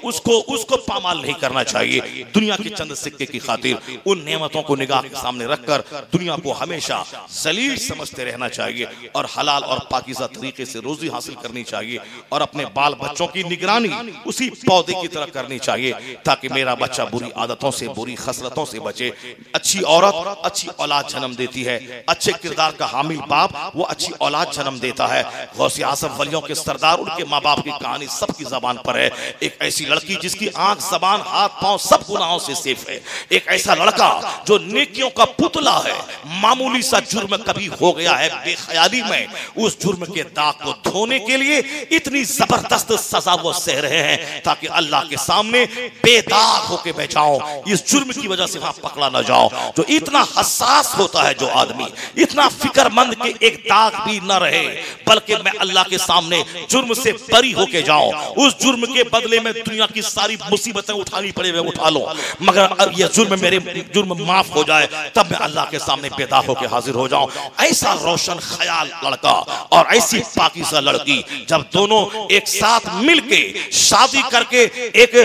उसको पामाल नहीं करना चाहिए। दुनिया के चंद सिक्के की खातिर उन नेमतों को निगाह के सामने रखकर दुनिया को हमेशा जलील समझते रहना चाहिए और हलाल और पाकीज़ा तरीके से रोजी हासिल करनी चाहिए और अपने बाल बच्चों की निगरानी उसी पौधे की तरह करनी चाहिए, ताकि मेरा बच्चा बुरी आदतों से, बुरी खसरतों से बचे। अच्छी औरत अच्छी औलाद जन्म देती है, अच्छे किरदार का हामिल बाप वो अच्छी औलाद जन्म देता है। गौसे आज़म वलियों के सरदार, उनके माँ बाप की कहानी सबकी जबान पर है। एक ऐसी लड़की जिसकी आंख, जबान, हाथ, पांव सब गुनाहों से सेफ है। एक ऐसा लड़का जो नेकियों का पुतला है, मामूली सा जुर्म कभी हो गया है बेख्याली में, उस जुर्म के दाग को धोने के लिए इतनी जबरदस्त सजा वो सह रहे हैं ताकि अल्लाह के सामने बेदाग होके बह जाओ, इस जुर्म की वजह से वहां पकड़ा ना जाओ। जो इतना हसास होता है, जो आदमी इतना फिक्रमंद कि एक दाग भी ना रहे, बल्कि मैं अल्लाह के सामने जुर्म से बरी होके जाओ, उस जुर्म के बदले में दुनिया की सारी मुसीबतें उठानी पड़े मैं उठा लो, मगर अब यह जुर्म मेरे जुर्म माफ हो जाए, तब मैं अल्लाह के सामने बेदाग होकर हाजिर हो जाऊं। ऐसा रोशन ख्याल लड़का और ऐसी पाकीज़ा लड़की जब दोनों एक साथ मिलके शादी करके एक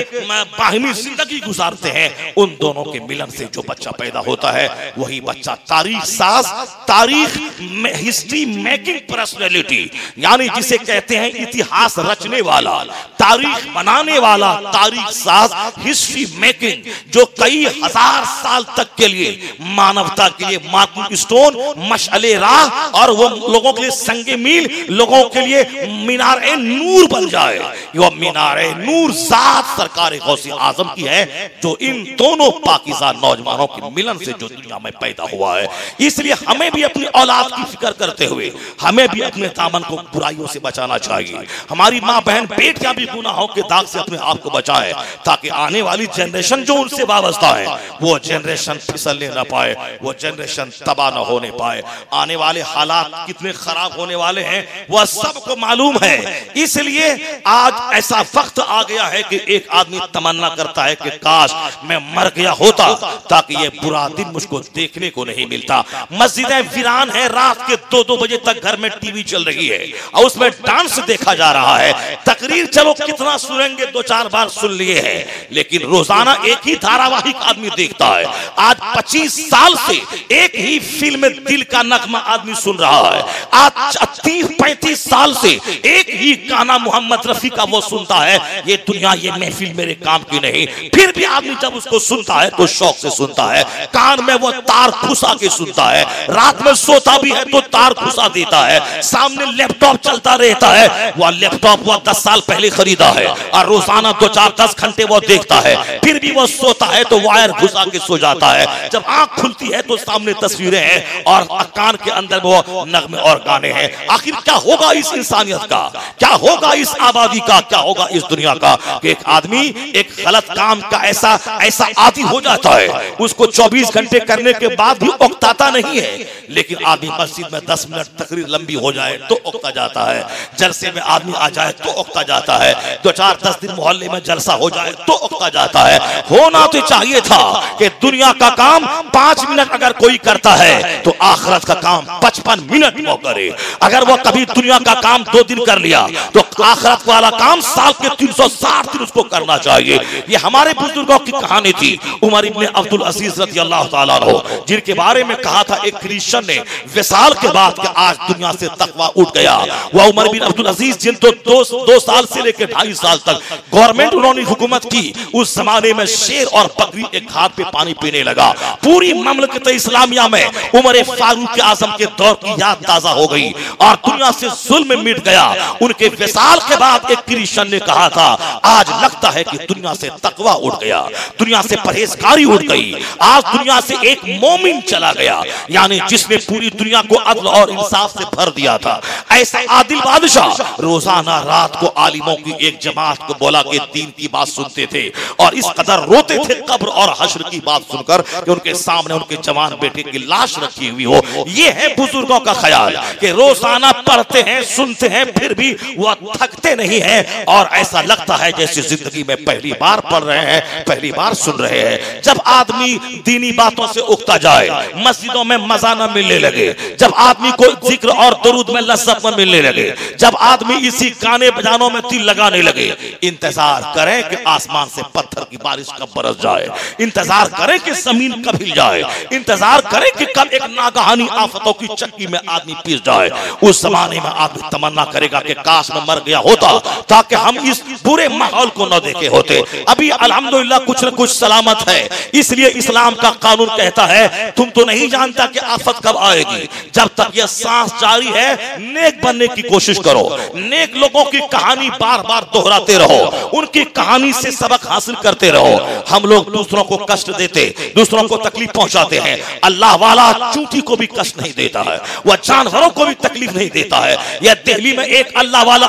बाहिमी जिंदगी गुजारते हैं, उन दोनों के मिलन से जो बच्चा पैदा होता है वही बच्चा तारीख साज, तारीख में हिस्ट्री मेकिंग पर्सनैलिटी, यानी जिसे कहते हैं इतिहास रचने वाला, तारीख बनाने वाला, तारीख साज, हिस्ट्री मेकिंग, जो कई हजार साल तक के लिए मानवता के लिए मार्किंग स्टोन, मशाले राह और वो लोगों के लिए संगे मील, लोगों के लिए मीनारे नूर बन जाए। ये मीनारे नूर ज़ात सरकार गौसे आज़म की है, जो इन दोनों पाकिस्तान नौजवानों के मिलन से जो दुनिया में पैदा हुआ है। इसलिए हमें भी अपनी औलाद की फिक्र करते हुए हमें भी अपने दामन को बुराइयों से बचाना चाहिए। हमारी माँ बहन बेटियां भी गुनाहों के दाग से अपने आप को बचाए, ताकि आने वाली जनरेशन जो उनसे वाबस्ता है वो जनरेशन फिसलने ना पाए, वो जनरेशन तबाह ना होने पाए। आने वाले हालात कितने खराब होने वाले हैं वह सबको मालूम है। इसलिए आज ऐसा वक्त आ गया है कि एक आदमी तमन्ना करता है कि काश मैं मर गया होता, ताकि ये बुरा दिन मुझको देखने को नहीं मिलता। मस्जिदें वीरान है, रात के 2-2 बजे तक घर में टीवी चल रही है और उसमें डांस देखा जा रहा रहा है। तकरीर चलो कितना सुनेंगे, दो चार बार सुन लिए हैं, लेकिन रोजाना एक ही धारावाहिक आदमी देखता है। आज 25 साल से एक ही फिल्म दिल का नगमा आदमी सुन रहा है। आज 35 साल से एक ही गाना मोहम्मद रफी का वो सुनता है। ये दुनिया, ये महफिल मेरे काम की नहीं। फिर भी आदमी जब उसको सुनता है तो शौक से सुनता है, कान में वो तार फुसा के सुनता है, रात में सोता भी है तो तार फुसा देता है। सामने लैपटॉप चलता रहता है, वह लैपटॉप वह 10 साल पहले खरीदा है और रोजाना 2-4-10 घंटे वो देखता है। फिर भी वो सोता है तो वायर घुसा के सो जाता है। जब आंख खुलती है तो सामने तस्वीरें हैं और कान के अंदर वो नगमे और गाने हैं। आखिर क्या होगा इस इंसानियत का, क्या होगा इस आबादी का, क्या होगा इस दुनिया का कि एक आदमी एक गलत काम का ऐसा ऐसा आदी हो जाता है, उसको 24 घंटे करने के बाद भी औकताता नहीं है, लेकिन आदमी मस्जिद में 10 मिनट तकरीर लंबी हो जाए तो औकता जाता है, जलसे में आदमी आ जाए तो औकता जाता है, 2-4-10 दिन मोहल्ले में जलसा हो जाए तो औकता जाता है। होना तो चाहिए था कि दुनिया का काम 5 मिनट अगर कोई करता है तो आखिरत का काम 55 मिनट वो करे। अगर वो कभी दुनिया का काम 2 दिन कर लिया तो आखिरत वाला काम साल के 360 दिन उसको करना चाहिए। ये हमारे बुजुर्गों की कहानी थी। उमर इब्न अब्दुल अजीज रज़ियल्लाहु ताला अन्हु, जिनके बारे में कहा था एक क्रिश्चियन ने विसाल के बाद कि आज दुनिया से तकवा उठ गया, वह उमर बिन अब्दुल अजीज, जिन तो 2 साल से लेकर 2.5 साल तक गवर्नमेंट उन्होंने हुकूमत की, उस जमाने में शेर और बकरी एक हाथ पे पानी पीने लगा। पूरी ममलकत इस्लामिया में उमर फारूक आजम के दौर की याद ताजा हो गई और दुनिया से जुल्म मिट गया। उनके विसाल के बाद एक क्रिश्चियन ने कहा था आज लगता है कि दुनिया से तकवा उठ गया, दुनिया से परहेजकारी उठ गई, आज दुनिया से एक मोमिन चला गया, यानी जिसने पूरी दुनिया को अदल और इंसाफ से भर दिया था। ऐसा आदिल बादशाह रोजाना रात को आलिमों की एक जमात को बोला के दीन की बात सुनते थे और इस कदर रोते थे कब्र और हश्र की बात सुनकर कि उनके सामने उनके जवान बेटे की लाश रखी हुई हो। ये है बुजुर्गों का ख्याल कि रोजाना पढ़ते हैं, सुनते हैं, फिर भी वह थकते नहीं है और ऐसा लगता है जैसे जिंदगी में पहली बार पढ़ रहे हैं, पहली बार सुन रहे हैं। जब आदमी दीनी बातों से उगता जाए, मस्जिदों में मजा न मिलने लगे, जब आदमी को जिक्र और दुरूद में लज्जत न मिलने लगे, जब आदमी इसी गाने बजानों में दिल लगाने लगे, इंतजार करें कि आसमान से पत्थर की बारिश कब बरस जाए, इंतजार करें कि जमीन कब हिल जाए, इंतजार करें कि कब एक नागहानी आफतों की चक्की में आदमी पीस जाए। उस जमाने में आदमी तमन्ना करेगा कि काश में मर गया होता ताकि हम इस बुरे माहौल को न देखे होते। अभी अल्हम्दुलिल्लाह कुछ न कुछ सलामत है, इसलिए इस्लाम का कानून कहता है तुम तो नहीं जानता कि आफत कब आएगी, जब तक यह सांस जारी है नेक बनने की कोशिश करो, नेक लोगों की कहानी बार बार दोहराते रहो, उनकी कहानी से सबक हासिल करते रहो। हम लोग दूसरों को कष्ट देते, दूसरों को तकलीफ पहुंचाते हैं, अल्लाह वाला चूंटी को भी कष्ट नहीं देता है, वह जानवरों को भी तकलीफ नहीं देता है। यह दिल्ली में एक अल्लाह वाला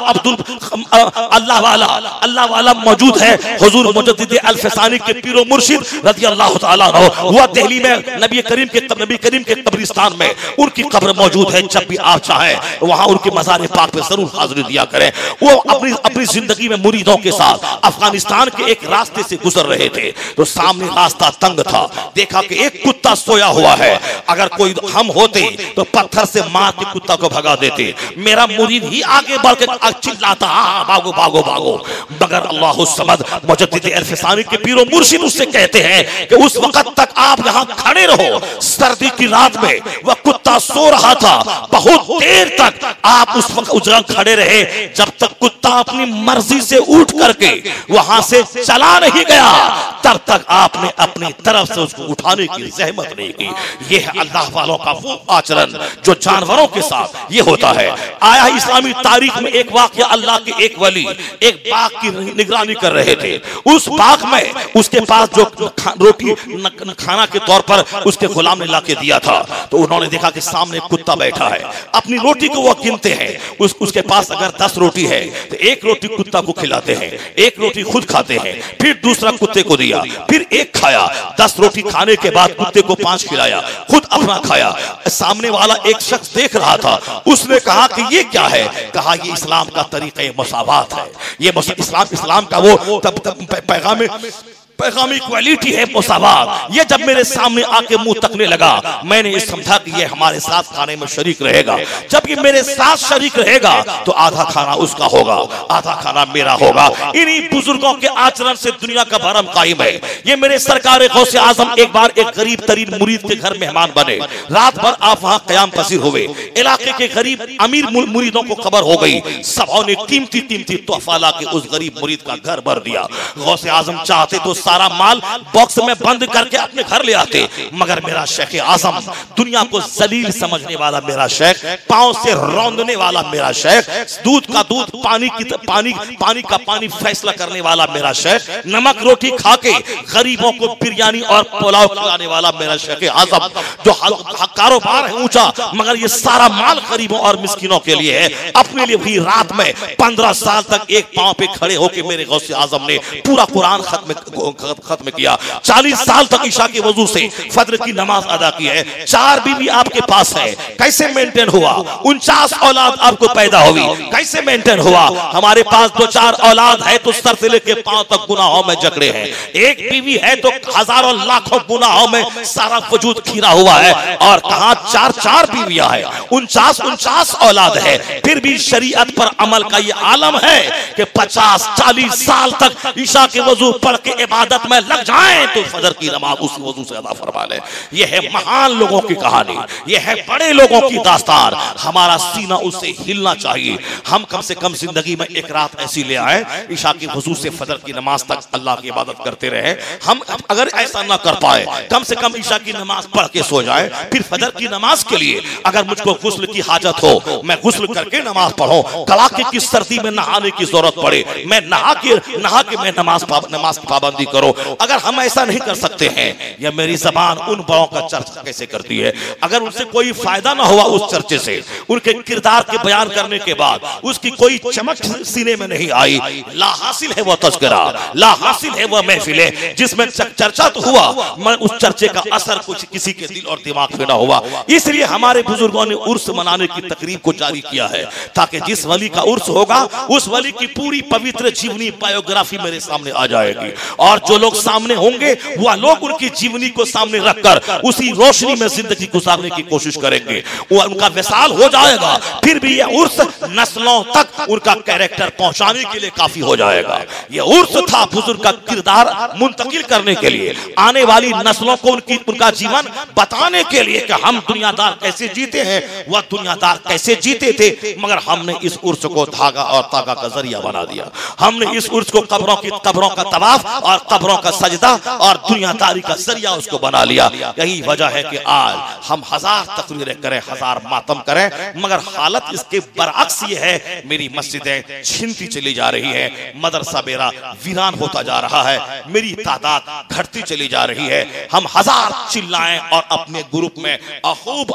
अल्लाह वाला मौजूद है, हुजूर मुजद्दिद अल्फसानी के पीरो मुर्शिद रज़ियल्लाहु ताला अन्हु, वह दिल्ली में नबी करीम के कब्रिस्तान में उनकी कब्र मौजूद है। जब भी आप चाहें वहां उनके मज़ार पाक पे जरूर हाजिरी दिया करें। वो अपनी जिंदगी में मुरीदों के साथ अफगानिस्तान के एक रास्ते से गुजर रहे थे तो सामने रास्ता तंग था, देखा कि एक कुत्ता सोया हुआ है, अगर कोई हम होते तो पत्थर से मार के कुत्ता को भगा देते। मेरा मुरीद ही आगे बढ़कर चिल्लाता भागो भागो भागो, मगर अल्लाहु समद मुजद्दिद अल्फसानी के पीरो मुर्शिद उससे कहते हैं कि उस वक्त तक आप यहाँ खड़े रहो। सर्दी की रात में वह कुत्ता सो रहा था, बहुत देर तक आप उस वक्त उस जगह खड़े रहे जब तक कुत्ता अपनी मर्जी से उठ करके वहां से चला नहीं गया, तब तक आपने अपनी तरफ से उसको उठाने की जहमत नहीं की। ये है अल्लाह वालों का वो आचरण जो जानवरों के साथ ये होता है। आया इस्लामी तारीख में एक वाकया, अल्लाह के एक वली एक बाग की निगरानी कर रहे थे। उस बाग में उसके पास जो रोटी खाना के तौर पर उसके गुलाम ने लाके दिया था तो उन्होंने देखा कि सामने कुत्ता बैठा है, अपनी रोटी को वो गिनते हैं। उसके पास अगर 10 रोटी है तो एक रोटी कुत्ता को खिलाते हैं, एक रोटी खुद खाते हैं, फिर दूसरा कुत्ते को दिया, फिर एक खाया। 10 रोटी खाने के बाद कुत्ते को 5 खिलाया, खुद अपना खाया। सामने वाला एक शख्स देख रहा था, उसने कहा कि ये क्या है? कहा ये इस्लाम का तरीका मुसावात है, ये इस्लाम का वो पैगाम पैगामी क्वालिटी है पोशाबाद। ये जब मेरे सामने आके मुंह तकने लगा, मैंने समझा कि ये हमारे साथ खाने में शरीक रहेगा। जब ये मेरे साथ शरीक रहेगा तो आधा खाना उसका होगा, आधा खाना मेरा होगा। इन्हीं बुजुर्गों के आचरण से दुनिया का भरम कायम है। ये मेरे सरकार गौसे आजम एक बार एक गरीब तरीन मुरीद के घर मेहमान बने, रात भर आप वहाँ कयाम पसीर हुए। इलाके के गरीब अमीर मुरीदों को खबर हो गई, सभाओं ने कीमती कीमती तोहफा लाके उस गरीब मुरीद का घर भर दिया। गौसे आजम चाहते तो सारा माल बॉक्स में बंद करके अपने घर ले आते, मगर मेरा शेख आजम, दुनिया को जलील समझने वाला मेरा शेख, पांव से रौंदने वाला मेरा शेख, दूध का दूध पानी का पानी फैसला करने वाला मेरा शेख, नमक रोटी खा के गरीबों को बिरयानी और पुलाव खिलाने वाला मेरा शेख आजम, जो कारोबार है ऊंचा मगर ये सारा माल गरीबों और मिस्किनों के लिए है, अपने लिए भी रात में 15 साल तक एक पांव पे खड़े होकर मेरे गौसे आजम ने पूरा कुरान खत्म किया। 40 साल तक ईशा के वजू से फजर की नमाज अदा की है। 4 बीवी आपके पास है, कैसे मेंटेन हुआ? 49 औलाद आपको पैदा हुई, कैसे मेंटेन हुआ? हमारे पास 2-4 औलाद है तो सर से लेके पांव तक गुनाहों में जकड़े हैं। 1 बीवी है तो हजारों लाखों गुनाहों में सारा वजूद खीरा हुआ है, और कहा 4-4 बीवियां है, 49 औलाद है, फिर भी शरीयत पर अमल का ये आलम है कि 50-40 साल तक ईशा के वजू पढ़ के इबादत में लग जाए तो फजर की नमाज उसी वजू से अदा फरमा ले। ये है महान लोगों की कहानी, ये है बड़े लोगों की दास्तान। हमारा सीना उसे हिलना चाहिए। हम कम से कम जिंदगी में एक रात ऐसी ले आए, ईशा की वजू से फजर की नमाज तक अल्लाह की इबादत करते रहे। हम अगर ऐसा ना कर पाए, कम से कम ईशा की नमाज पढ़ के सो जाए, फिर फजर की नमाज के लिए अगर मुझको गुस्ल की हाजत हो, मैं गुस्ल करके नमाज पढ़ो। कड़ाके की सर्दी में नहाने की जरूरत पड़े, मैं नहा के मैं नमाज पाबंदी करो। अगर हम ऐसा नहीं कर सकते हैं, या मेरी जबान उन बड़ों का चर्चा कैसे करती है, अगर उनसे कोई फायदा ना हुआ उस चर्चे से, उनके किरदार के बयान करने के बाद उसकी कोई चमक सीने में नहीं आई, लाहासिल है वह तस्करा, लाहासिल है वह महफिल है जिसमें चर्चा तो हुआ मगर उस चर्चे का असर कुछ किसी के दिल और दिमाग पे ना हुआ। इसलिए हमारे बुजुर्गों ने उर्स मनाने की तकरीब को जारी किया है, ताकि जिस वली का उर्स होगा उस वली की पूरी पवित्र जीवनी बायोग्राफी मेरे सामने आ जाएगी, और जो लोग सामने होंगे वह लोग उनकी जीवनी को सामने रखकर उसी रोशनी में जिंदगी गुजारने की कोशिश करेंगे, और उनका विसाल हो जाएगा। फिर भी यह उर्स नस्लों तक उनका कैरेक्टर पहुंचाने के लिए काफी हो जाएगा। यह उर्स था बुजुर्ग का किरदार मुंतकिल करने के लिए, आने वाली नस्लों को उनका जीवन बताने के लिए कि हम दुनियादार कैसे जीते हैं, वह दुनियादार कैसे जीते थे, मगर हमने इस उर्स को धागा और तागा का जरिया बना दिया। हमने इस उर्स को कब्रों का तवाफ और कब्रों का सजदा और दुनियादारी का जरिया उसको बना लिया। यही वजह है कि आज हम 1000 तकरीरें करें, 1000 मातम करें, मगर हालत इसके बरअक्स ये है, मेरी मस्जिदें छिनती चली जा रही है, मदरसा मेरा वीरान होता जा रहा है, मेरी तादाद घटती चली जा रही है। हम 1000 चिल्लाएं और अपने ग्रुप में खूब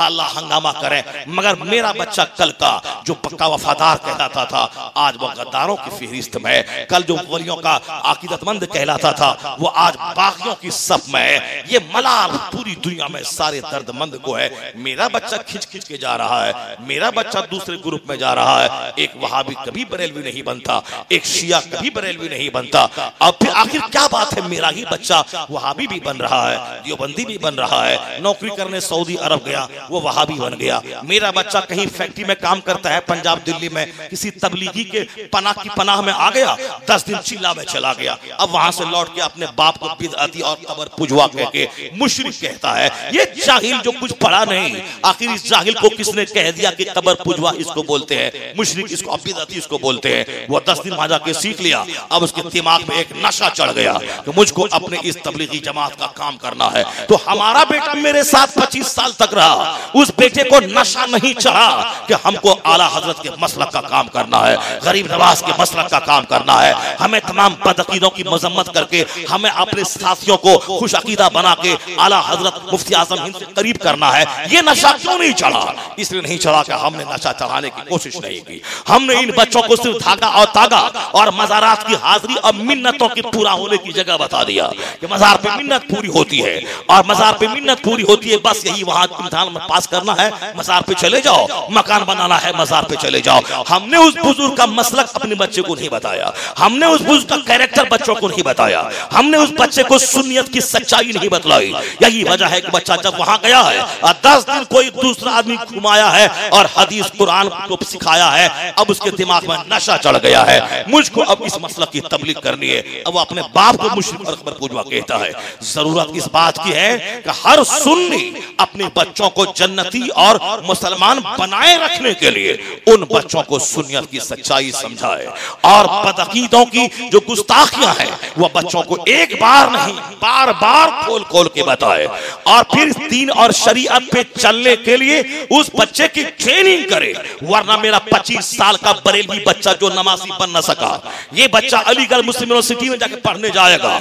हल्ला हंगामा करें, मगर मेरा बच्चा कल का जो पक्का वफादार कहलाता था आज वो गद्दारों की फहरिस्त में, कल जो वलियों का अकीदतमंद कहलाता था वो आज बागियों की सब में है। ये मलाल पूरी दुनिया में सारे दर्दमंद को है। मेरा बच्चा खिंच खिंच के जा रहा है, मेरा बच्चा दूसरे ग्रुप में जा रहा है। एक वहाबी कभी बरेलवी नहीं बनता, एक शिया कभी बरेलवी नहीं बनता। अब फिर आखिर क्या बात है, मेरा ही बच्चा वहाबी भी बन रहा है, देवबंदी भी बन रहा है, नौकरी करने सऊदी अरब गया वो वहाबी बन गया। मेरा बच्चा कहीं फैक्ट्री में काम करता है पंजाब दिल्ली में, किसी तबलीगी के पनाह की पनाह में आ गया, 10 दिन चिल्ला में चला गया, अब वहां से लौट के अपने बाप को बिदअती और कबर पूजवा के मुशरिक कहता है। ये जाहिल जो कुछ पढ़ा नहीं, आखिर इस जाहिल को किसने कह दिया कि कबर पूजवा इसको बोलते हैं, मुशरिक इसको, बिदअती इसको बोलते हैं। वो 10 दिन वहां जाके सीख लिया, अब उसके दिमाग में एक नशा चढ़ गया कि मुझको अपने इस तबलीगी जमात का काम करना है। तो हमारा बेटा मेरे साथ 25 साल तक रहा, उस बेटे को नशा नहीं चढ़ा कि हमको आला हजरत के मसलक का काम करना है, गरीब नवाज के मसलक का काम करना है, हमें तमाम बदअकीदों की मजम्मत करके हमें अपने साथियों को खुश अकीदा बना के आला हजरत मुफ्ती आजम हिंद से करीब करना है। ये नशा क्यों नहीं चढ़ा? इसलिए नहीं चढ़ा कि हमने नशा चढ़ाने की कोशिश नहीं की। हमने इन बच्चों को सिर्फ धागा और तागा और मजारात की हाजिरी और मिन्नतों की पूरा होने की जगह बता दिया कि मजार पे मिन्नत पूरी होती है, और मजार पे मिन्नत पूरी होती है बस यही वहां इम्तिहान में पास करना है, मजार पे चले जाओ, मकान बनाना है मजार पे चले जाओ। हमने उस बुजुर्ग का मसलक अपने बच्चे को नहीं बताया, हमने उस बुजुर्ग का कैरेक्टर बच्चों बच्चों को नहीं बताया, हमने उस बच्चे को सुन्नियत की सच्चाई नहीं बतलाई। यही वजह है कि बच्चा जब वहां गया है और 10 दिन कोई दूसरा आदमी घुमाया है और हदीस कुरान को सिखाया है, अब उसके दिमाग में नशा चढ़ गया है, मुझको अब इस मसला की तबलीग करनी है। अब अपने बाप को मुश्रिक और अकबर पूजवा कहता है। जरूरत इस बात की है कि हर सुन्नी अपने बच्चों को जन्नती और मुसलमान बनाए रखने के लिए उन बच्चों को सुन्नियत की सच्चाई समझाए और बदअकीदों की जो गुस्ताखियां हैं वह बच्चों को एक बार नहीं बार बार खोल खोल के बताए और फिर दीन और शरीयत पे चलने के लिए उस बच्चे की ट्रेनिंग करे। वरना मेरा 25 साल का बरेली बच्चा जो नमाजी बन ना सका, ये बच्चा अलीगढ़ मुस्लिम यूनिवर्सिटी में जाके पढ़ने जाएगा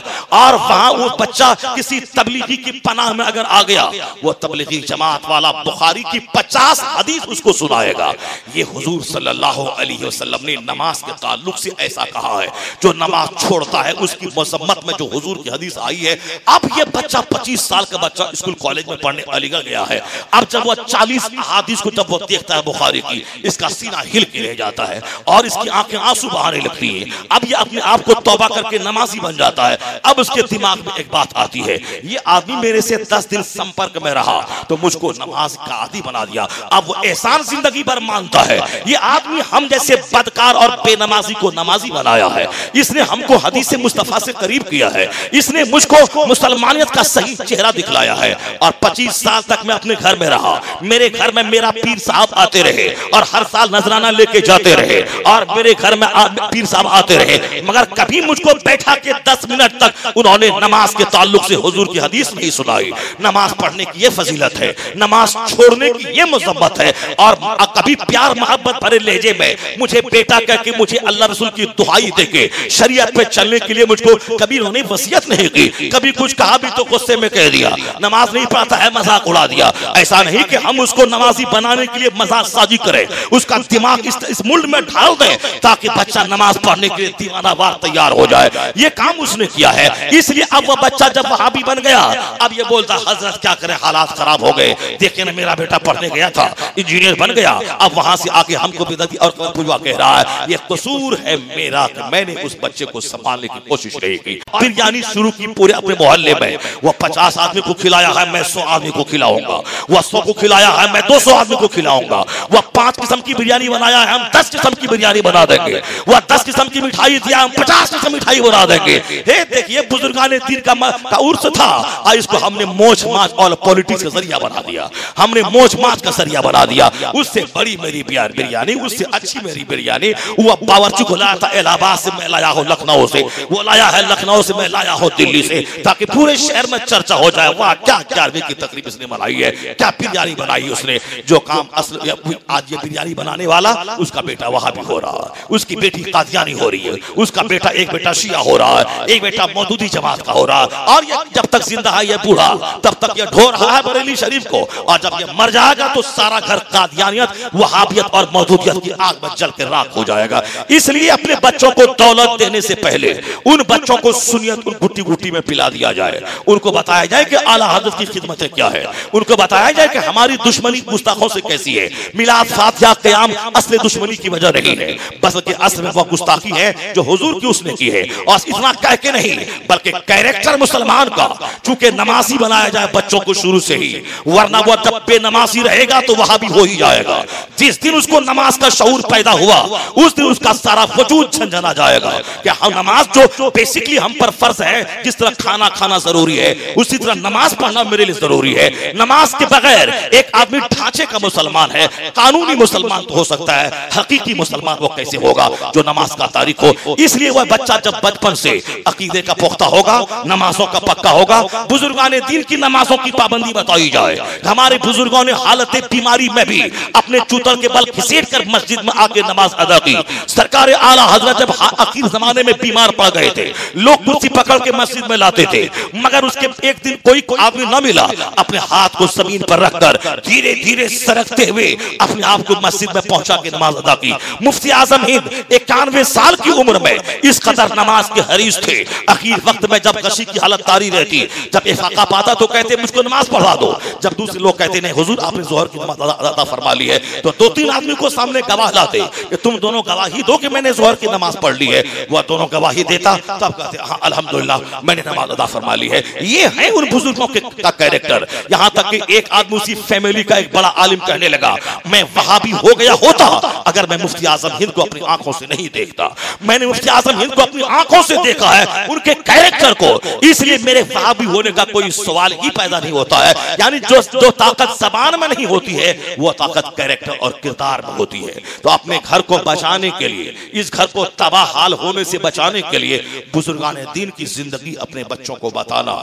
और वहां वो बच्चा किसी तबलीगी की पनाह में अगर आ गया, वो तबलीगी जमात वाला बुखारी की 50 हदीस उसको सुनाएगा। ये हुजूर सल्लल्लाहु अलैहि वसल्लम ने नमाज के ताल्लुक से ऐसा कहा है। जो नमाज छोड़ता है उसकी मजम्मत में जो हुजूर की हदीस आई है। अब ये बच्चा 25 साल का बच्चा स्कूल कॉलेज में पढ़ने अलीगढ़ गया है। अब जब वह 40 हदीस को जब वो देखता है बुखारी की, इसका सीना हिल के रह जाता है और इसकी आंखें आंसू बहाने लगती हैं। अब ये अपने आप को तौबा करके नमाजी बन जाता है। अब उसके दिमाग में एक बात आती है, ये आदमी मेरे से 10 दिन संपर्क में रहा तो मुझको नमाज का आदी बना दिया। अब वो एहसान जिंदगी भर मानता है। ये आदमी हम जैसे बदकार और बेनमाजी को नमाजी बनाया है, इसने हमको हदीस मुस्तफा से करीब किया है, इसने मुझको मुसलमानियत का सही चेहरा दिखलाया है। और 25 साल तक मैं अपने घर में रहा, मेरे घर में मेरा पीर साहब आते रहे और हर साल नजराना लेके जाते रहे और मेरे घर में पीर साहब आते रहे, मगर कभी मुझको बैठा के 10 मिनट तक उन्होंने नमाज के ताल्लुक से हुजूर की हदीस नहीं सुनाई। नमाज पढ़ने की ये फजीलत है, नमाज छोड़ने की ये मुसम्मत है। और कभी प्यार मोहब्बत भरे लहजे में मुझे बेटा कह के मुझे अल्लाह रसूल की दुहाई दे के शरीयत पे चलने के लिए मुझको कभी उन्होंने वसीयत नहीं की। कभी कुछ कहा भी तो गुस्से में कह दिया, नमाज नहीं पढ़ता है मजाक उड़ा दिया। ऐसा नहीं कि हम उसको नमाजी बनाने के लिए मजाक साजी करें, उसका दिमाग इस मुल्ड में ढाल दें ताकि बच्चा नमाज पढ़ने के लिए दीवाना वार तैयार हो जाए। ये काम उसने किया है। इसलिए अब वह बच्चा जब वहां भी बन गया, अब ये बोलता हजरत क्या करें, हालात खराब हो गए, देखिए ना मेरा बेटा पढ़ने गया था इंजीनियर बन गया, अब वहां से आके हमको बेदबी और पूजवा कह रहा है। ये कसूर है मेरा कि मैंने उस बच्चे को संभालने की कोशिश नहीं की। फिर यानी शुरू की पूरे अपने मोहल्ले में, वह 50 आदमी को खिलाया है, मैं 100 आदमी को खिलाऊंगा। वह 100 को खिलाया है, मैं 200 आदमी को खिलाऊंगा। वह 5 किस्म की बिरयानी बनाया है, हम 10 किस्म की बिरयानी बना देंगे। वह 10 किस्म की मिठाई दिया, हम 50 किस्म मिठाई बना देंगे। देखिए बुजुर्गाने दीन का उर्स था और इसको हमने मोछ माछ और पॉलिटिक्स का जरिया बना दिया, हमने मोछ माछ का जरिया बना दिया। उससे बड़ी मेरी बिरयानी, उससे अच्छी मेरी बिरयानी। वह बावर्ची को लाया था इलाहाबाद से, मैं लाया हूँ लखनऊ से, वो लाया है लखनऊ से, मैं लाया हूँ दिल्ली से, ताकि पूरे शहर में चर्चा हो जाए, वाह क्या 11वीं की तकरीब इसने मनाई है, क्या बिरयानी बनाई उसने। जो काम असल आज ये बिरयानी बनाने वाला, उसका बेटा वहां भी हो रहा है, उसकी बेटी कादियानी हो रही है, उसका बेटा एक बेटा शिया हो रहा है, एक बेटा मौदूदी जमात का हो रहा है। और ये जब तक जिंदा है ये बूढ़ा, तब तक ये ढो रहा है बरेली शरीफ को, और जब ये मर जाएगा तो सारा घर कादियानियत, वहाबियत और मौदूदियत की आग में जल के राख हो जाएगा। इसलिए अपने बच्चों को दौलत देने से पहले उन बच्चों को सुनियत उन गुटी गुटी में पिला दिया जाए, उनको बताया जाए कि आला हजरत की खिदमतें क्या है, उनको बताया जाए कि हमारी दुश्मनी गुस्ताखों से कैसी है। मिलाद फातिहा क़याम असली दुश्मनी की वजह नहीं है, बस कि असल में वह गुस्ताखी है जो हुजूर की उसने की है। और इतना कह के नहीं बल्कि कैरेक्टर मुसलमान का चूंकि नमाजी बनाया जाए बच्चों को शुरू से ही, वरना वह जब बेनमाजी रहेगा तो वहां भी हो ही जाएगा। जिस दिन उसको नमाज का शऊर पैदा हुआ उस दिन उसका सारा वजूद झंझना जाएगा कि हम नमाज जो बेसिकली हम पर फर्ज है, जिस तरह खाना खाना जरूरी है उसी तरह नमाज पढ़ना मेरे लिए जरूरी है। नमाज के बगैर एक आदमी ढांचे का मुसलमान है, कानूनी मुसलमान तो हो सकता है, हकीकी मुसलमान वो कैसे होगा जो नमाज का तारीख हो। इसलिए वह बच्चा जब बचपन से अकीदे का पुख्ता होगा, नमाजों का पक्का होगा, बुजुर्गाने दीन की नमाजों की पाबंदी बताई जाए। हमारे बुजुर्गों ने हालत बीमारी में भी अपने चूतर के बल घिसेट कर मस्जिद में आके नमाज अदा की। सरकारे आला हजरत जब आखिर जमाने में बीमार पड़ गए थे, लोग कुर्सी पकड़ के मस्जिद में लाते थे, मगर उसके एक दिन कोई आदमी न मिला, अपने हाथ को जमीन पर रखकर धीरे धीरे सरकते हुए अपने आप को मस्जिद में पहुंचा के नमाज अदा की। मुफ्ती आजम हिंद 91 साल की उम्र में इस कदर नमाज के हरीज थे, आखिर वक्त में जब कशी की हालत तारी रहती, जब इफाका पाता तो कहते मुझको नमाज पढ़ा दो, जब दूसरे लोग कहते नहीं हुजूर आपने जोहर की नमाज अदा फरमा ली है, तो 2-3 आदमी को सामने गवाह लाते कि तुम दोनों गवाही दो कि मैंने जोहर की नमाज पढ़ ली है। वह दोनों गवाही देता तो आप कहते हाँ अल्हम्दुलिल्लाह मैंने नमाज अदा फरमा ली है। ये है उन बुजुर्गों का कैरेक्टर। यहाँ तक कि एक आदमी उसी फैमिली का एक बड़ा आलिम कहने लगा मैं वहाबी हो गया होता अगर मैं मुफ्ती आजम हिंद को अपनी आंखों से नहीं देखता। मैंने मुफ्ती आजम हिंद को अपनी आंखों से देखा है उनके कैरेक्टर को, इसलिए मेरे वहाबी होने का कोई सवाल ही पैदा नहीं होता है। यानी जो ताकत जबान में नहीं होती है वो ताकत कैरेक्टर और किरदार में होती है। तो अपने घर को बचाने के लिए, इस घर को तबाह हाल होने से बचाने के लिए बुजुर्गाने दीन की जिंदगी अपने बच्चों को बताना,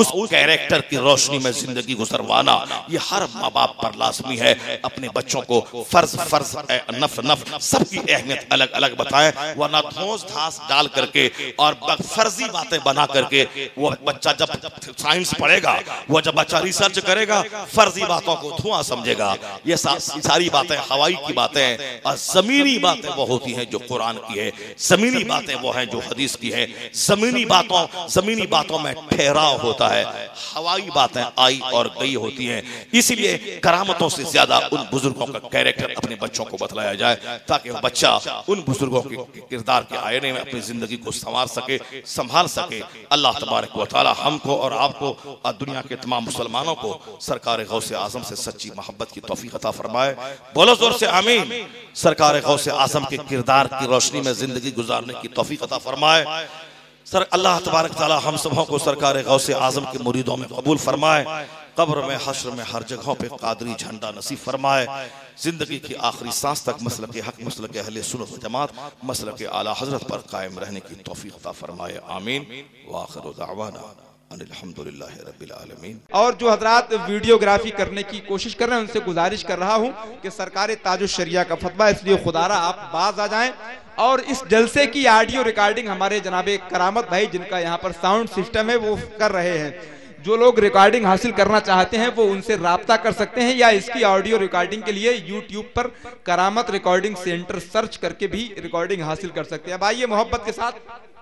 उस कैरेक्टर की रोशनी में जिंदगी गुजरवाना, ये हर माँ बाप पर लाजमी है। अपने बच्चों को फर्ज नफ सबकी अहमियत अलग अलग बताएं, वरना ठोस धास डाल करके और फर्जी बातें बना करके वो बच्चा जब साइंस पढ़ेगा, वो जब बच्चा रिसर्च करेगा फर्जी बातों को धुआं समझेगा। ये सारी बातें हवाई की बातें हैं और जमीनी बातें वो होती हैं जो कुरान की है, जमीनी बातें वो हैं जो हदीस की है। जमीनी बातों में ठहराव होता है, हवाई बातें आई और गई होती हैं। इसलिए करामतों से ज्यादा उन बुजुर्गों का कैरेक्टर अपने बच्चों को बतलाया जाए ताकि बच्चा उन बुजुर्गों के किरदार के आईने में अपनी जिंदगी को संवार सके, संभाल सके। अल्लाह तबारक व तआला हमको और आपको और दुनिया के तमाम मुसलमानों को सरकार गौसे आजम से सच्ची मोहब्बत की तौफीक अता फरमाए। बोलो जोर से आमीन। सरकार गौसे आजम के किरदार की रोशनी में जिंदगी गुजारने की तौफीक अता फरमाए। सर अल्लाह तबारक तआला हम सबों को सरकार गौसे आजम के मुरीदों में कबूल फरमाए, कब्र में हश्र में हर जगहों पे कादरी झंडा नसीब फरमाए। जिंदगी की आखिरी सांस तक मसलक हक, मसलक अहले सुन्नत वल जमात, मसलक आला हजरत पर कायम रहने की तौफीक अता फरमाए। आमीन व आखिर दअवाना अल्हम्दुलिल्लाहि रब्बिल आलमीन। और जो हजरात वीडियोग्राफी करने की कोशिश कर रहे हैं उनसे गुजारिश कर रहा हूँ कि सरकार ताजुश शरिया का फतवा, इसलिए खुदारा आप बाज आ जाएं और इस जलसे की ऑडियो रिकॉर्डिंग हमारे जनाबे करामत भाई जिनका यहाँ पर साउंड सिस्टम है वो कर रहे हैं। जो लोग रिकॉर्डिंग हासिल करना चाहते हैं वो उनसे राब्ता कर सकते हैं या इसकी ऑडियो रिकॉर्डिंग के लिए यूट्यूब पर करामत रिकॉर्डिंग सेंटर सर्च करके भी रिकॉर्डिंग हासिल कर सकते हैं। अब आइए मोहब्बत के साथ